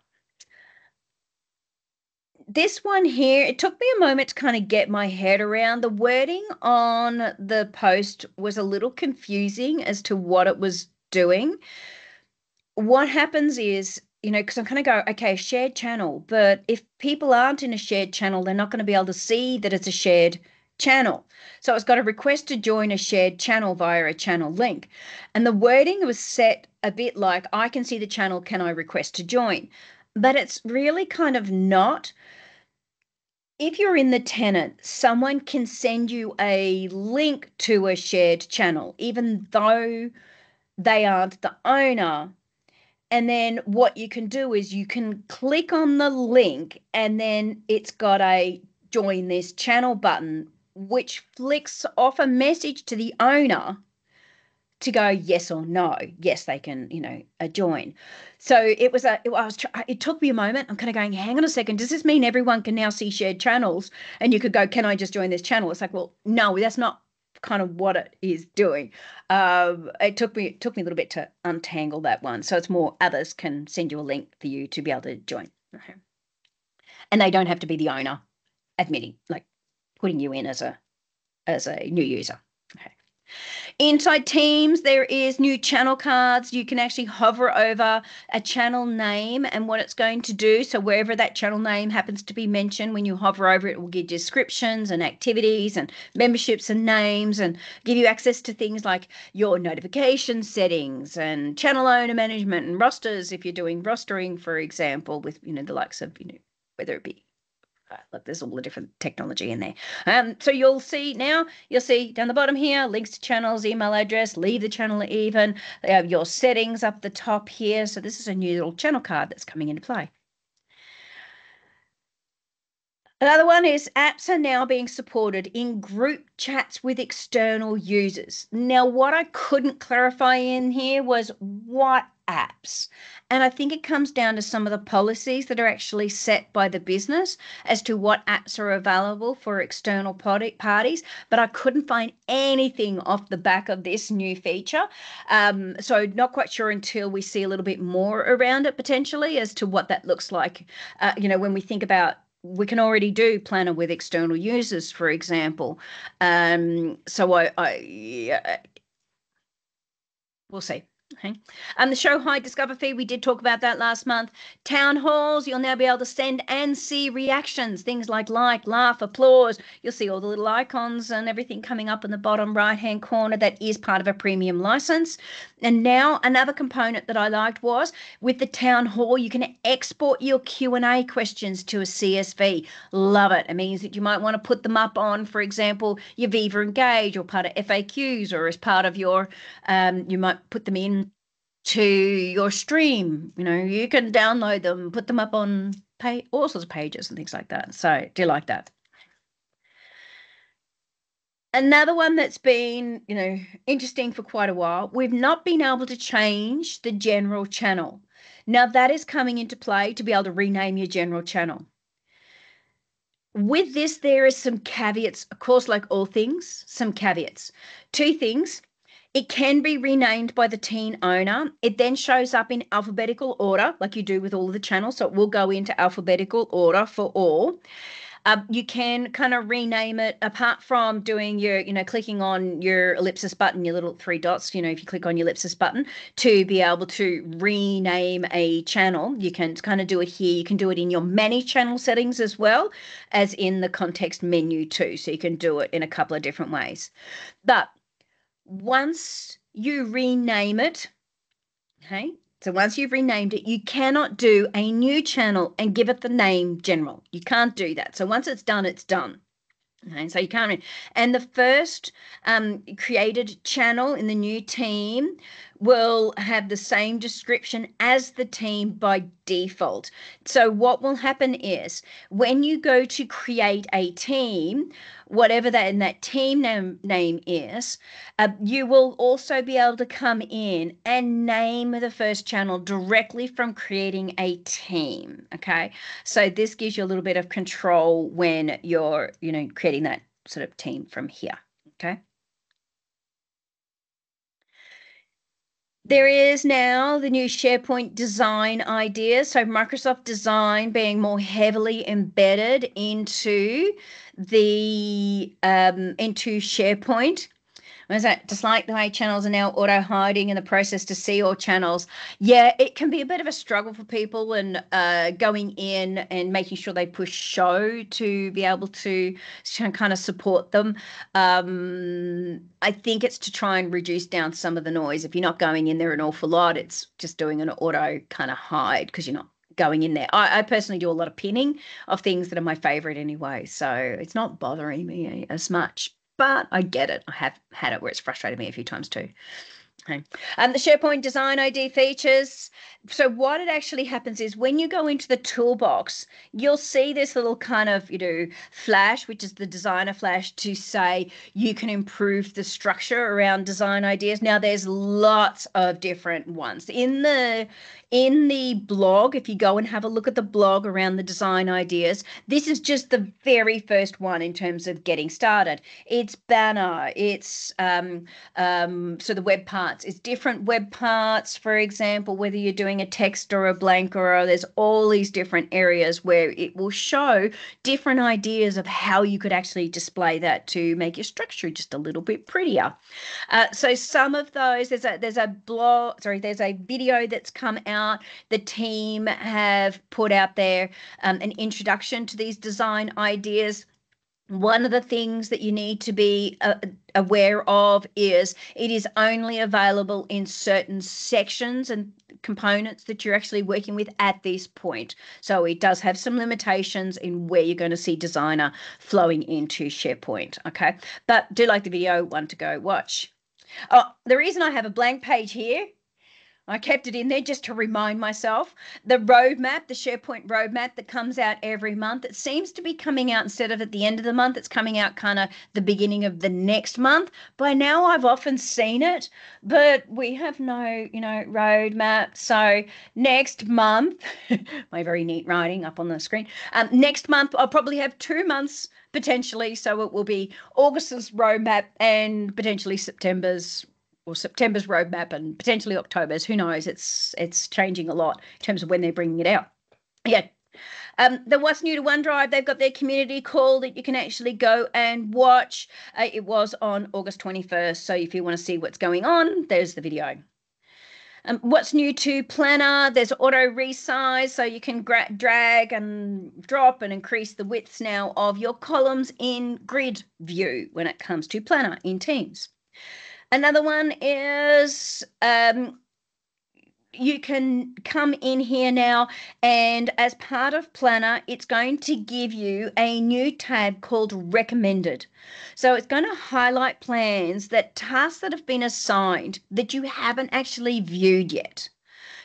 This one here, it took me a moment to kind of get my head around. The wording on the post was a little confusing as to what it was doing. What happens is, you know, because I'm kind of go, okay, shared channel, but if people aren't in a shared channel, they're not going to be able to see that it's a shared channel. So it's got a request to join a shared channel via a channel link. And the wording was set a bit like, I can see the channel, can I request to join? But it's really kind of not. If you're in the tenant, someone can send you a link to a shared channel, even though they aren't the owner. And then what you can do is you can click on the link and then it's got a join this channel button, which flicks off a message to the owner to go yes or no. Yes, they can, you know, join. So it was a, it, I was, it took me a moment. I'm kind of going, hang on a second. Does this mean everyone can now see shared channels? And you could go, can I just join this channel? It's like, well, no, that's not kind of what it is doing. Um, it took me it took me a little bit to untangle that one. So it's more others can send you a link for you to be able to join. Okay. And they don't have to be the owner admitting, like putting you in as a as a new user. Okay. Inside Teams, there is new channel cards. You can actually hover over a channel name and what it's going to do. So wherever that channel name happens to be mentioned, when you hover over it, it will give descriptions and activities and memberships and names and give you access to things like your notification settings and channel owner management and rosters if you're doing rostering, for example, with, you know, the likes of, you know, whether it be like there's all the different technology in there. Um, so you'll see now, you'll see down the bottom here, links to channels, email address, leave the channel even, uh, your settings up the top here. So this is a new little channel card that's coming into play. Another one is apps are now being supported in group chats with external users. Now, what I couldn't clarify in here was what apps. And I think it comes down to some of the policies that are actually set by the business as to what apps are available for external parties, but I couldn't find anything off the back of this new feature. Um, so not quite sure until we see a little bit more around it potentially as to what that looks like. Uh, you know, when we think about, we can already do Planner with external users, for example. Um, so I, I yeah, we'll see. Okay. Um, the show high discover feed, we did talk about that last month. Town halls, you'll now be able to send and see reactions, things like like, laugh, applause. You'll see all the little icons and everything coming up in the bottom right-hand corner. That is part of a premium license. And now another component that I liked was with the town hall, you can export your Q and A questions to a C S V. Love it. It means that you might want to put them up on, for example, your Viva Engage or part of F A Qs or as part of your, um, you might put them in to your stream. You know, you can download them, put them up on pay, all sorts of pages and things like that. So do you like that? Another one that's been, you know, interesting for quite a while, we've not been able to change the general channel. Now that is coming into play to be able to rename your general channel. With this, there is some caveats, of course, like all things, some caveats. Two things. It can be renamed by the team owner. It then shows up in alphabetical order, like you do with all of the channels. So it will go into alphabetical order for all. Uh, you can kind of rename it apart from doing your, you know, clicking on your ellipsis button, your little three dots, you know, if you click on your ellipsis button to be able to rename a channel. You can kind of do it here. You can do it in your manage channel settings as well as in the context menu too. So you can do it in a couple of different ways. But once you rename it, okay, So once you've renamed it, you cannot do a new channel and give it the name general. You can't do that. So once it's done, it's done. Okay, so you can't. Re- and the first um, created channel in the new team will have the same description as the team by default. So what will happen is when you go to create a team, whatever that in that team name, name is, uh, you will also be able to come in and name the first channel directly from creating a team. Okay, so this gives you a little bit of control when you're, you know, creating that sort of team from here. Okay. There is now the new SharePoint design idea. So Microsoft design being more heavily embedded into the um, into SharePoint. What is that? Just like the way channels are now auto-hiding in the process to see all channels. Yeah, it can be a bit of a struggle for people and uh, going in and making sure they push show to be able to kind of support them. Um, I think it's to try and reduce down some of the noise. If you're not going in there an awful lot, it's just doing an auto kind of hide because you're not going in there. I, I personally do a lot of pinning of things that are my favorite anyway, so it's not bothering me as much. But I get it. I have had it where it's frustrated me a few times too. Okay. Um, the SharePoint design I D features. So what it actually happens is when you go into the toolbox, you'll see this little kind of, you know, flash, which is the designer flash to say you can improve the structure around design ideas. Now there's lots of different ones in the in the blog. If you go and have a look at the blog around the design ideas, this is just the very first one in terms of getting started. It's banner. It's um, um, so the web part. It's different web parts, for example, whether you're doing a text or a blank or a, there's all these different areas where it will show different ideas of how you could actually display that to make your structure just a little bit prettier. Uh, so some of those, there's a there's a blog, sorry, there's a video that's come out. The team have put out there um, an introduction to these design ideas. One of the things that you need to be uh, aware of is it is only available in certain sections and components that you're actually working with at this point. So it does have some limitations in where you're going to see designer flowing into SharePoint. Okay, but do like the video, one to go watch. Oh, the reason I have a blank page here, I kept it in there just to remind myself. The roadmap, the SharePoint roadmap that comes out every month, it seems to be coming out instead of at the end of the month, it's coming out kind of the beginning of the next month. By now, I've often seen it, but we have no, you know, roadmap. So next month, my very neat writing up on the screen, um, next month, I'll probably have two months potentially. So it will be August's roadmap and potentially September's or September's roadmap and potentially October's, who knows, it's it's changing a lot in terms of when they're bringing it out. Yeah. Um, the What's New to OneDrive, they've got their community call that you can actually go and watch. Uh, it was on August twenty-first, so if you want to see what's going on, there's the video. Um, what's new to Planner, there's auto resize, so you can gra drag and drop and increase the widths now of your columns in grid view when it comes to Planner in Teams. Another one is um, you can come in here now and as part of Planner, it's going to give you a new tab called Recommended. So it's going to highlight plans that tasks that have been assigned that you haven't actually viewed yet.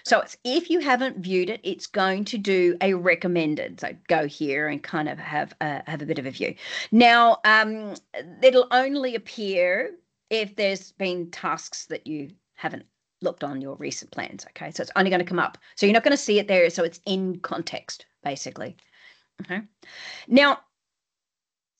So it's, if you haven't viewed it, it's going to do a recommended. So go here and kind of have a, have a bit of a view. Now, um, it'll only appear if there's been tasks that you haven't looked on your recent plans, okay? So it's only going to come up. So you're not going to see it there, so it's in context, basically. Okay. Now,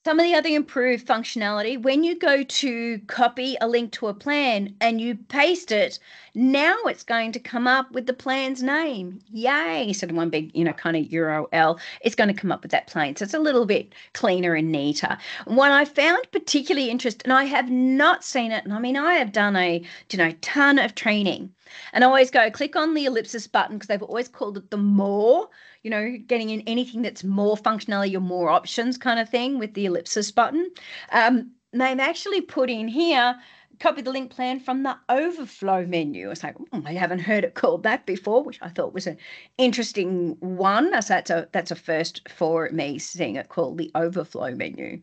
some of the other improved functionality, when you go to copy a link to a plan and you paste it, now it's going to come up with the plan's name. Yay! So in one big, you know, kind of U R L, it's going to come up with that plan. So it's a little bit cleaner and neater. What I found particularly interesting, and I have not seen it, and I mean, I have done a, you know, ton of training. And I always go click on the ellipsis button because they've always called it the more, you know, getting in anything that's more functionality or more options kind of thing with the ellipsis button. Um, they've actually put in here, copied the link plan from the overflow menu. It's like, oh, I haven't heard it called that before, which I thought was an interesting one. So that's a, that's a first for me, seeing it called the overflow menu.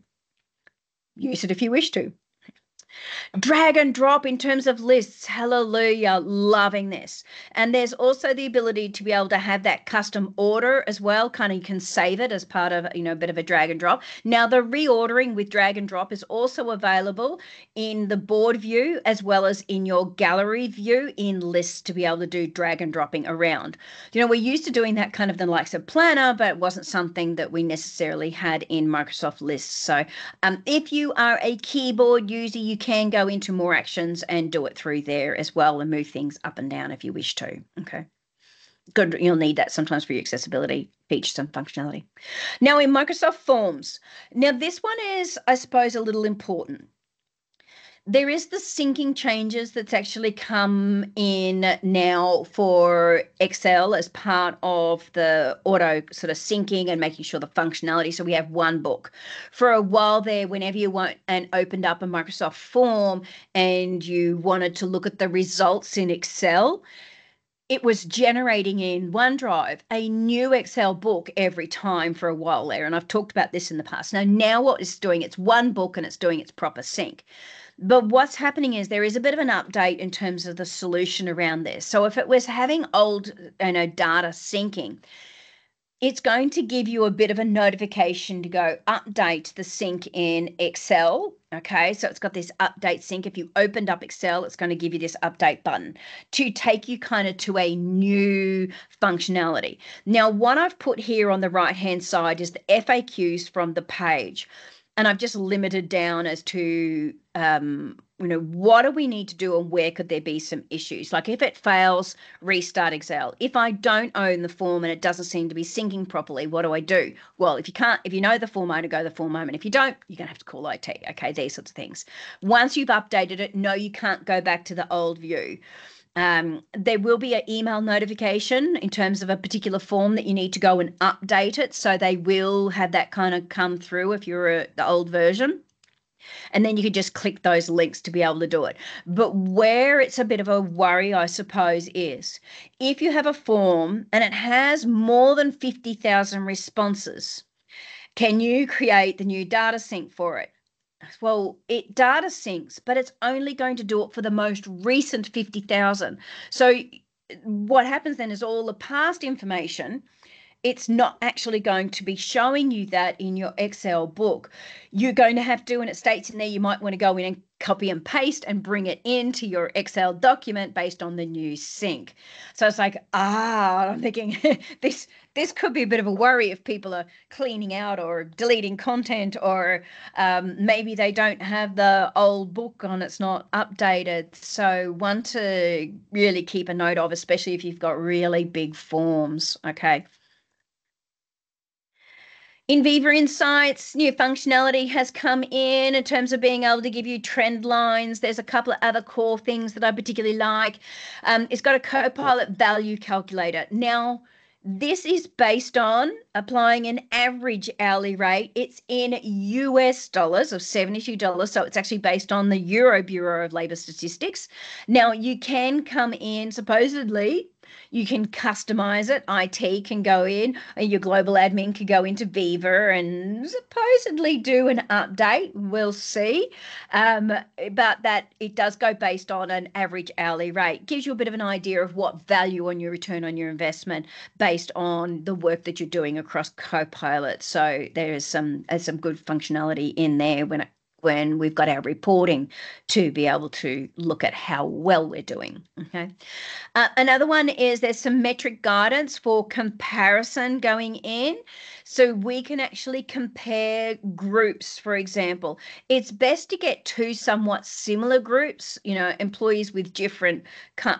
Use it if you wish to. Drag and drop in terms of lists. Hallelujah, loving this. And there's also the ability to be able to have that custom order as well. Kind of you can save it as part of, you know, a bit of a drag and drop. Now the reordering with drag and drop is also available in the board view as well as in your gallery view in lists to be able to do drag and dropping around. You know, we're used to doing that kind of the likes of Planner, but it wasn't something that we necessarily had in Microsoft lists. So um, if you are a keyboard user, you can go into more actions and do it through there as well and move things up and down if you wish to. Okay, good. You'll need that sometimes for your accessibility features and functionality. Now in Microsoft Forms, now this one is, I suppose, a little important. There is the syncing changes that's actually come in now for Excel as part of the auto sort of syncing and making sure the functionality. So we have one book. For a while there, whenever you went and opened up a Microsoft form and you wanted to look at the results in Excel, it was generating in OneDrive a new Excel book every time for a while there. And I've talked about this in the past. Now, now what it's doing, it's one book and it's doing its proper sync. But what's happening is there is a bit of an update in terms of the solution around this. So if it was having old, you know, data syncing, it's going to give you a bit of a notification to go update the sync in Excel. Okay, so it's got this update sync. If you opened up Excel, it's going to give you this update button to take you kind of to a new functionality. Now, what I've put here on the right-hand side is the F A Qs from the page. And I've just limited down as to, um, you know, what do we need to do and where could there be some issues? Like if it fails, restart Excel. If I don't own the form and it doesn't seem to be syncing properly, what do I do? Well, if you can't, if you know the form owner, go to the form owner. If you don't, you're going to have to call I T. Okay, these sorts of things. Once you've updated it, no, you can't go back to the old view. Um, there will be an email notification in terms of a particular form that you need to go and update it. So they will have that kind of come through if you're a, the old version. And then you can just click those links to be able to do it. But where it's a bit of a worry, I suppose, is if you have a form and it has more than fifty thousand responses, can you create the new data sync for it? Well, it data syncs, but it's only going to do it for the most recent fifty thousand. So what happens then is all the past information, it's not actually going to be showing you that in your Excel book. You're going to have to, and it states in there, you might want to go in and copy and paste and bring it into your Excel document based on the new sync. So it's like, ah, I'm thinking this, this could be a bit of a worry if people are cleaning out or deleting content, or um, maybe they don't have the old book on, it's not updated. So one to really keep a note of, especially if you've got really big forms, okay. In Viva Insights, new functionality has come in in terms of being able to give you trend lines. There's a couple of other core things that I particularly like. Um, it's got a Copilot value calculator. Now, this is based on applying an average hourly rate. It's in U S dollars of seventy-two dollars, so it's actually based on the Euro Bureau of Labour Statistics. Now, you can come in, supposedly, you can customize it. I T can go in, and your global admin can go into Viva and supposedly do an update. We'll see. Um, but that it does go based on an average hourly rate. Gives you a bit of an idea of what value on your return on your investment based on the work that you're doing across Copilot. So there is some, there's some good functionality in there when, it, when we've got our reporting to be able to look at how well we're doing, okay? Uh, another one is there's some metric guidance for comparison going in. So we can actually compare groups, for example. It's best to get two somewhat similar groups, you know, employees with different,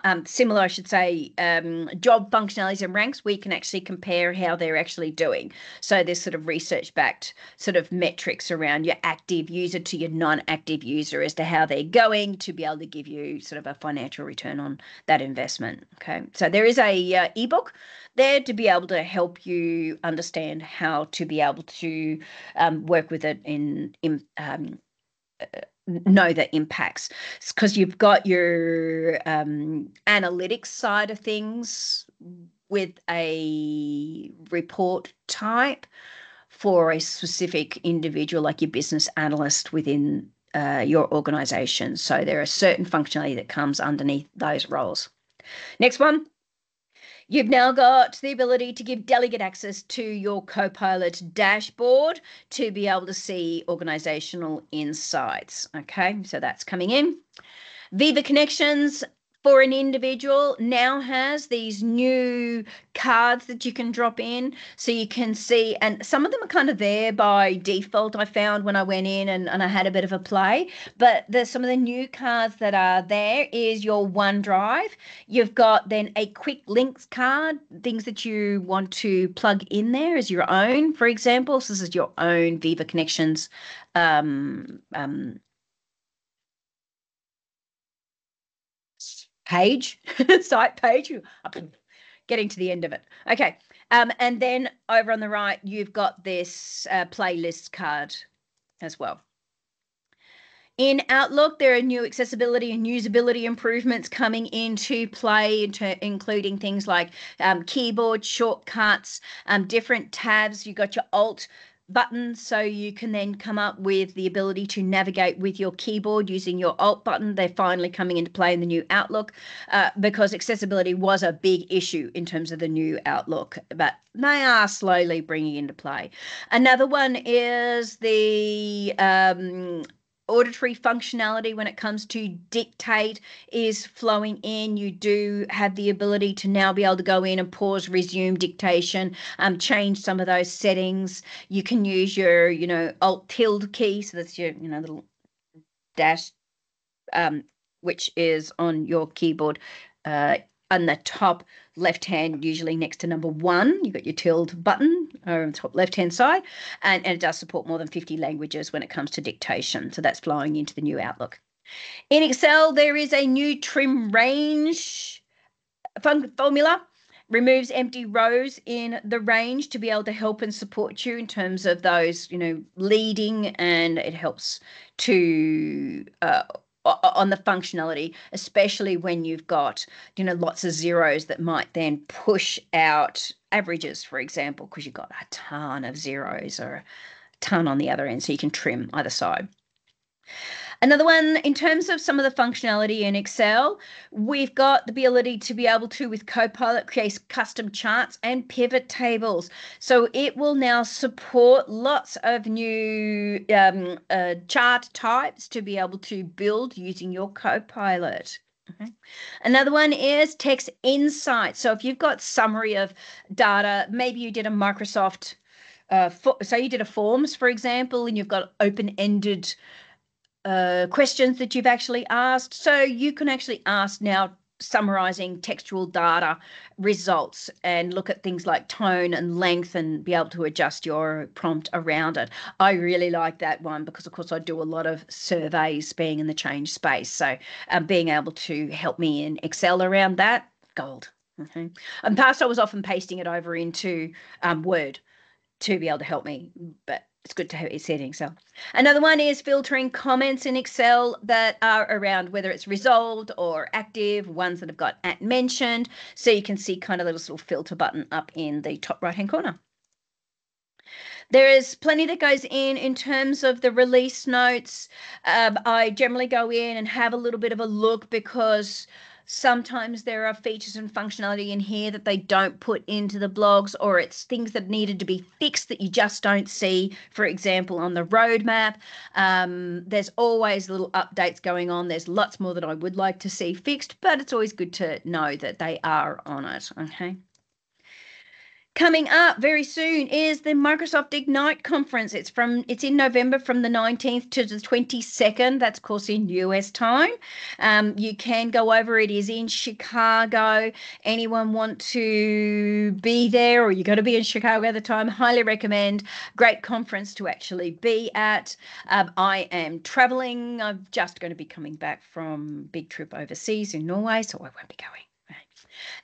um, similar, I should say, um, job functionalities and ranks. We can actually compare how they're actually doing. So there's sort of research-backed sort of metrics around your active user to your non-active user as to how they're going to be able to give you sort of a financial return on that investment. Okay, so there is a uh, ebook there to be able to help you understand how to be able to um, work with it in, in um, know the impacts, because you've got your um, analytics side of things with a report type for a specific individual, like your business analyst within uh, your organisation. So there are certain functionality that comes underneath those roles. Next one. You've now got the ability to give delegate access to your Copilot dashboard to be able to see organisational insights. Okay, so that's coming in. Viva Connections for an individual now has these new cards that you can drop in, so you can see, and some of them are kind of there by default, I found when I went in and, and I had a bit of a play, but there's some of the new cards that are there is your OneDrive. You've got then a quick links card, things that you want to plug in there as your own, for example. So this is your own Viva Connections um, um page, site page, getting to the end of it. Okay, um, and then over on the right, you've got this uh, playlist card as well. In Outlook, there are new accessibility and usability improvements coming into play, into, including things like um, keyboard shortcuts, um, different tabs. You've got your Alt button, so you can then come up with the ability to navigate with your keyboard using your Alt button. They're finally coming into play in the new Outlook uh, because accessibility was a big issue in terms of the new Outlook, but they are slowly bringing into play. Another one is the um, auditory functionality when it comes to dictate is flowing in. You do have the ability to now be able to go in and pause, resume dictation, um, change some of those settings. You can use your, you know, Alt tilde key. So that's your, you know, little dash, um, which is on your keyboard uh, on the top left hand, usually next to number one. You've got your tilde button over on the top left hand side, and, and it does support more than fifty languages when it comes to dictation. So that's flowing into the new Outlook. In Excel, there is a new trim range formula. Removes empty rows in the range to be able to help and support you in terms of those, you know, leading, and it helps to uh, on the functionality, especially when you've got, you know, lots of zeros that might then push out averages, for example, because you've got a ton of zeros or a ton on the other end, so you can trim either side. Another one, in terms of some of the functionality in Excel, we've got the ability to be able to, with Copilot, create custom charts and pivot tables. So it will now support lots of new um, uh, chart types to be able to build using your Copilot. Okay. Another one is text insights. So if you've got summary of data, maybe you did a Microsoft, uh, for, so you did a Forms, for example, and you've got open-ended Uh, questions that you've actually asked. So you can actually ask now summarising textual data results and look at things like tone and length and be able to adjust your prompt around it. I really like that one because, of course, I do a lot of surveys being in the change space. So um, being able to help me in Excel around that, gold. Okay. In the past, I was often pasting it over into um, Word to be able to help me, but it's good to have it set in Excel. Another one is filtering comments in Excel that are around whether it's resolved or active, ones that have got at mentioned. So you can see kind of this little filter button up in the top right hand corner. There is plenty that goes in in terms of the release notes. Um, I generally go in and have a little bit of a look because sometimes there are features and functionality in here that they don't put into the blogs, or it's things that needed to be fixed that you just don't see, for example, on the roadmap. Um, there's always little updates going on. There's lots more that I would like to see fixed, but it's always good to know that they are on it, okay? Coming up very soon is the Microsoft Ignite conference. It's from it's in November from the nineteenth to the twenty-second. That's, of course, in U S time. Um, you can go over. It is in Chicago. Anyone want to be there, or you got to be in Chicago at the time, highly recommend. Great conference to actually be at. Um, I am traveling. I'm just going to be coming back from a big trip overseas in Norway, so I won't be going.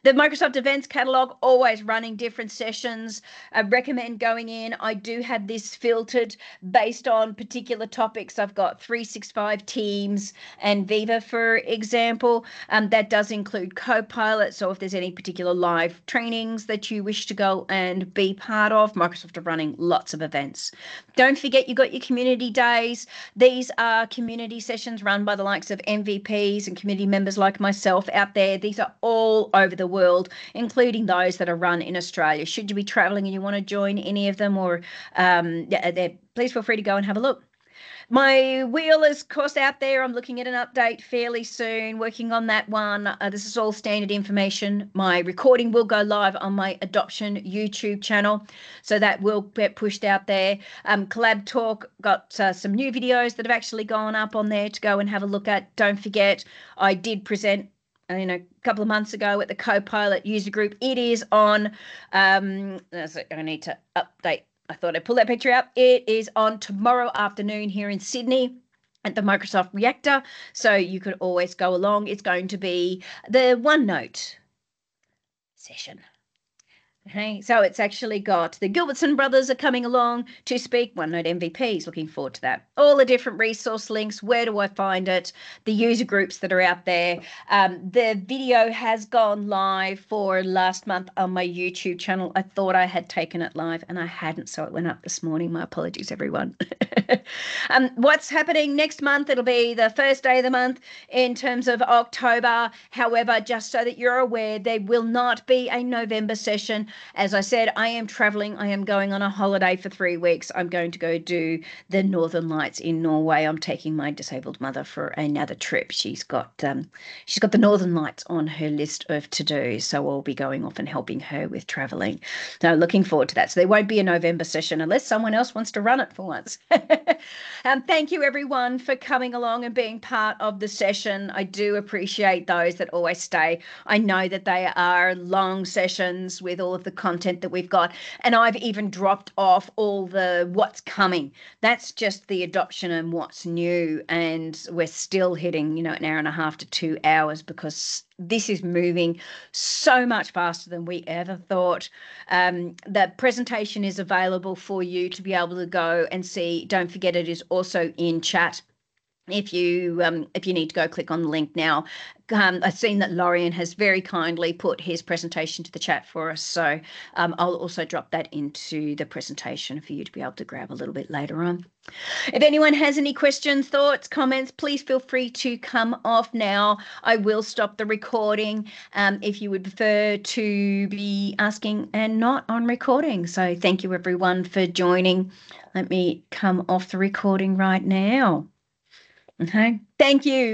The Microsoft events catalog, always running different sessions. I recommend going in. I do have this filtered based on particular topics. I've got three sixty-five Teams and Viva, for example. Um, that does include Copilot. So if there's any particular live trainings that you wish to go and be part of, Microsoft are running lots of events. Don't forget, you've got your community days. These are community sessions run by the likes of M V Ps and community members like myself out there. These are all over over the world, including those that are run in Australia. Should you be traveling and you want to join any of them, or um, please feel free to go and have a look. My wheel is, of course, out there. I'm looking at an update fairly soon, working on that one. Uh, this is all standard information. My recording will go live on my adoption YouTube channel, so that will get pushed out there. Um, Collab Talk got uh, some new videos that have actually gone up on there to go and have a look at. Don't forget, I did present And, you know, a couple of months ago at the Copilot user group. It is on, um, I need to update. I thought I pulled that picture out. It is on tomorrow afternoon here in Sydney at the Microsoft Reactor. So you could always go along. It's going to be the OneNote session. Okay, so it's actually got the Gilbertson brothers are coming along to speak. OneNote M V Ps, looking forward to that. All the different resource links, where do I find it? The user groups that are out there. Um, the video has gone live for last month on my YouTube channel. I thought I had taken it live and I hadn't, so it went up this morning. My apologies, everyone. um, what's happening next month? It'll be the first day of the month in terms of October. However, just so that you're aware, there will not be a November session. As I said, I am traveling. I am going on a holiday for three weeks. I'm going to go do the Northern Lights in Norway. I'm taking my disabled mother for another trip. She's got um, she's got the Northern Lights on her list of to-dos, so I'll be going off and helping her with traveling. So looking forward to that. So there won't be a November session unless someone else wants to run it for once. um, thank you, everyone, for coming along and being part of the session. I do appreciate those that always stay. I know that they are long sessions with all of the content that we've got, and I've even dropped off all the what's coming. That's just the adoption and what's new, and we're still hitting, you know, an hour and a half to two hours because this is moving so much faster than we ever thought. Um, the presentation is available for you to be able to go and see. Don't forget, it is also in chat. If you um, if you need to go, click on the link now. Um, I've seen that Loryan has very kindly put his presentation to the chat for us, so um, I'll also drop that into the presentation for you to be able to grab a little bit later on. If anyone has any questions, thoughts, comments, please feel free to come off now. I will stop the recording um, if you would prefer to be asking and not on recording. So thank you, everyone, for joining. Let me come off the recording right now. Okay. Thank you.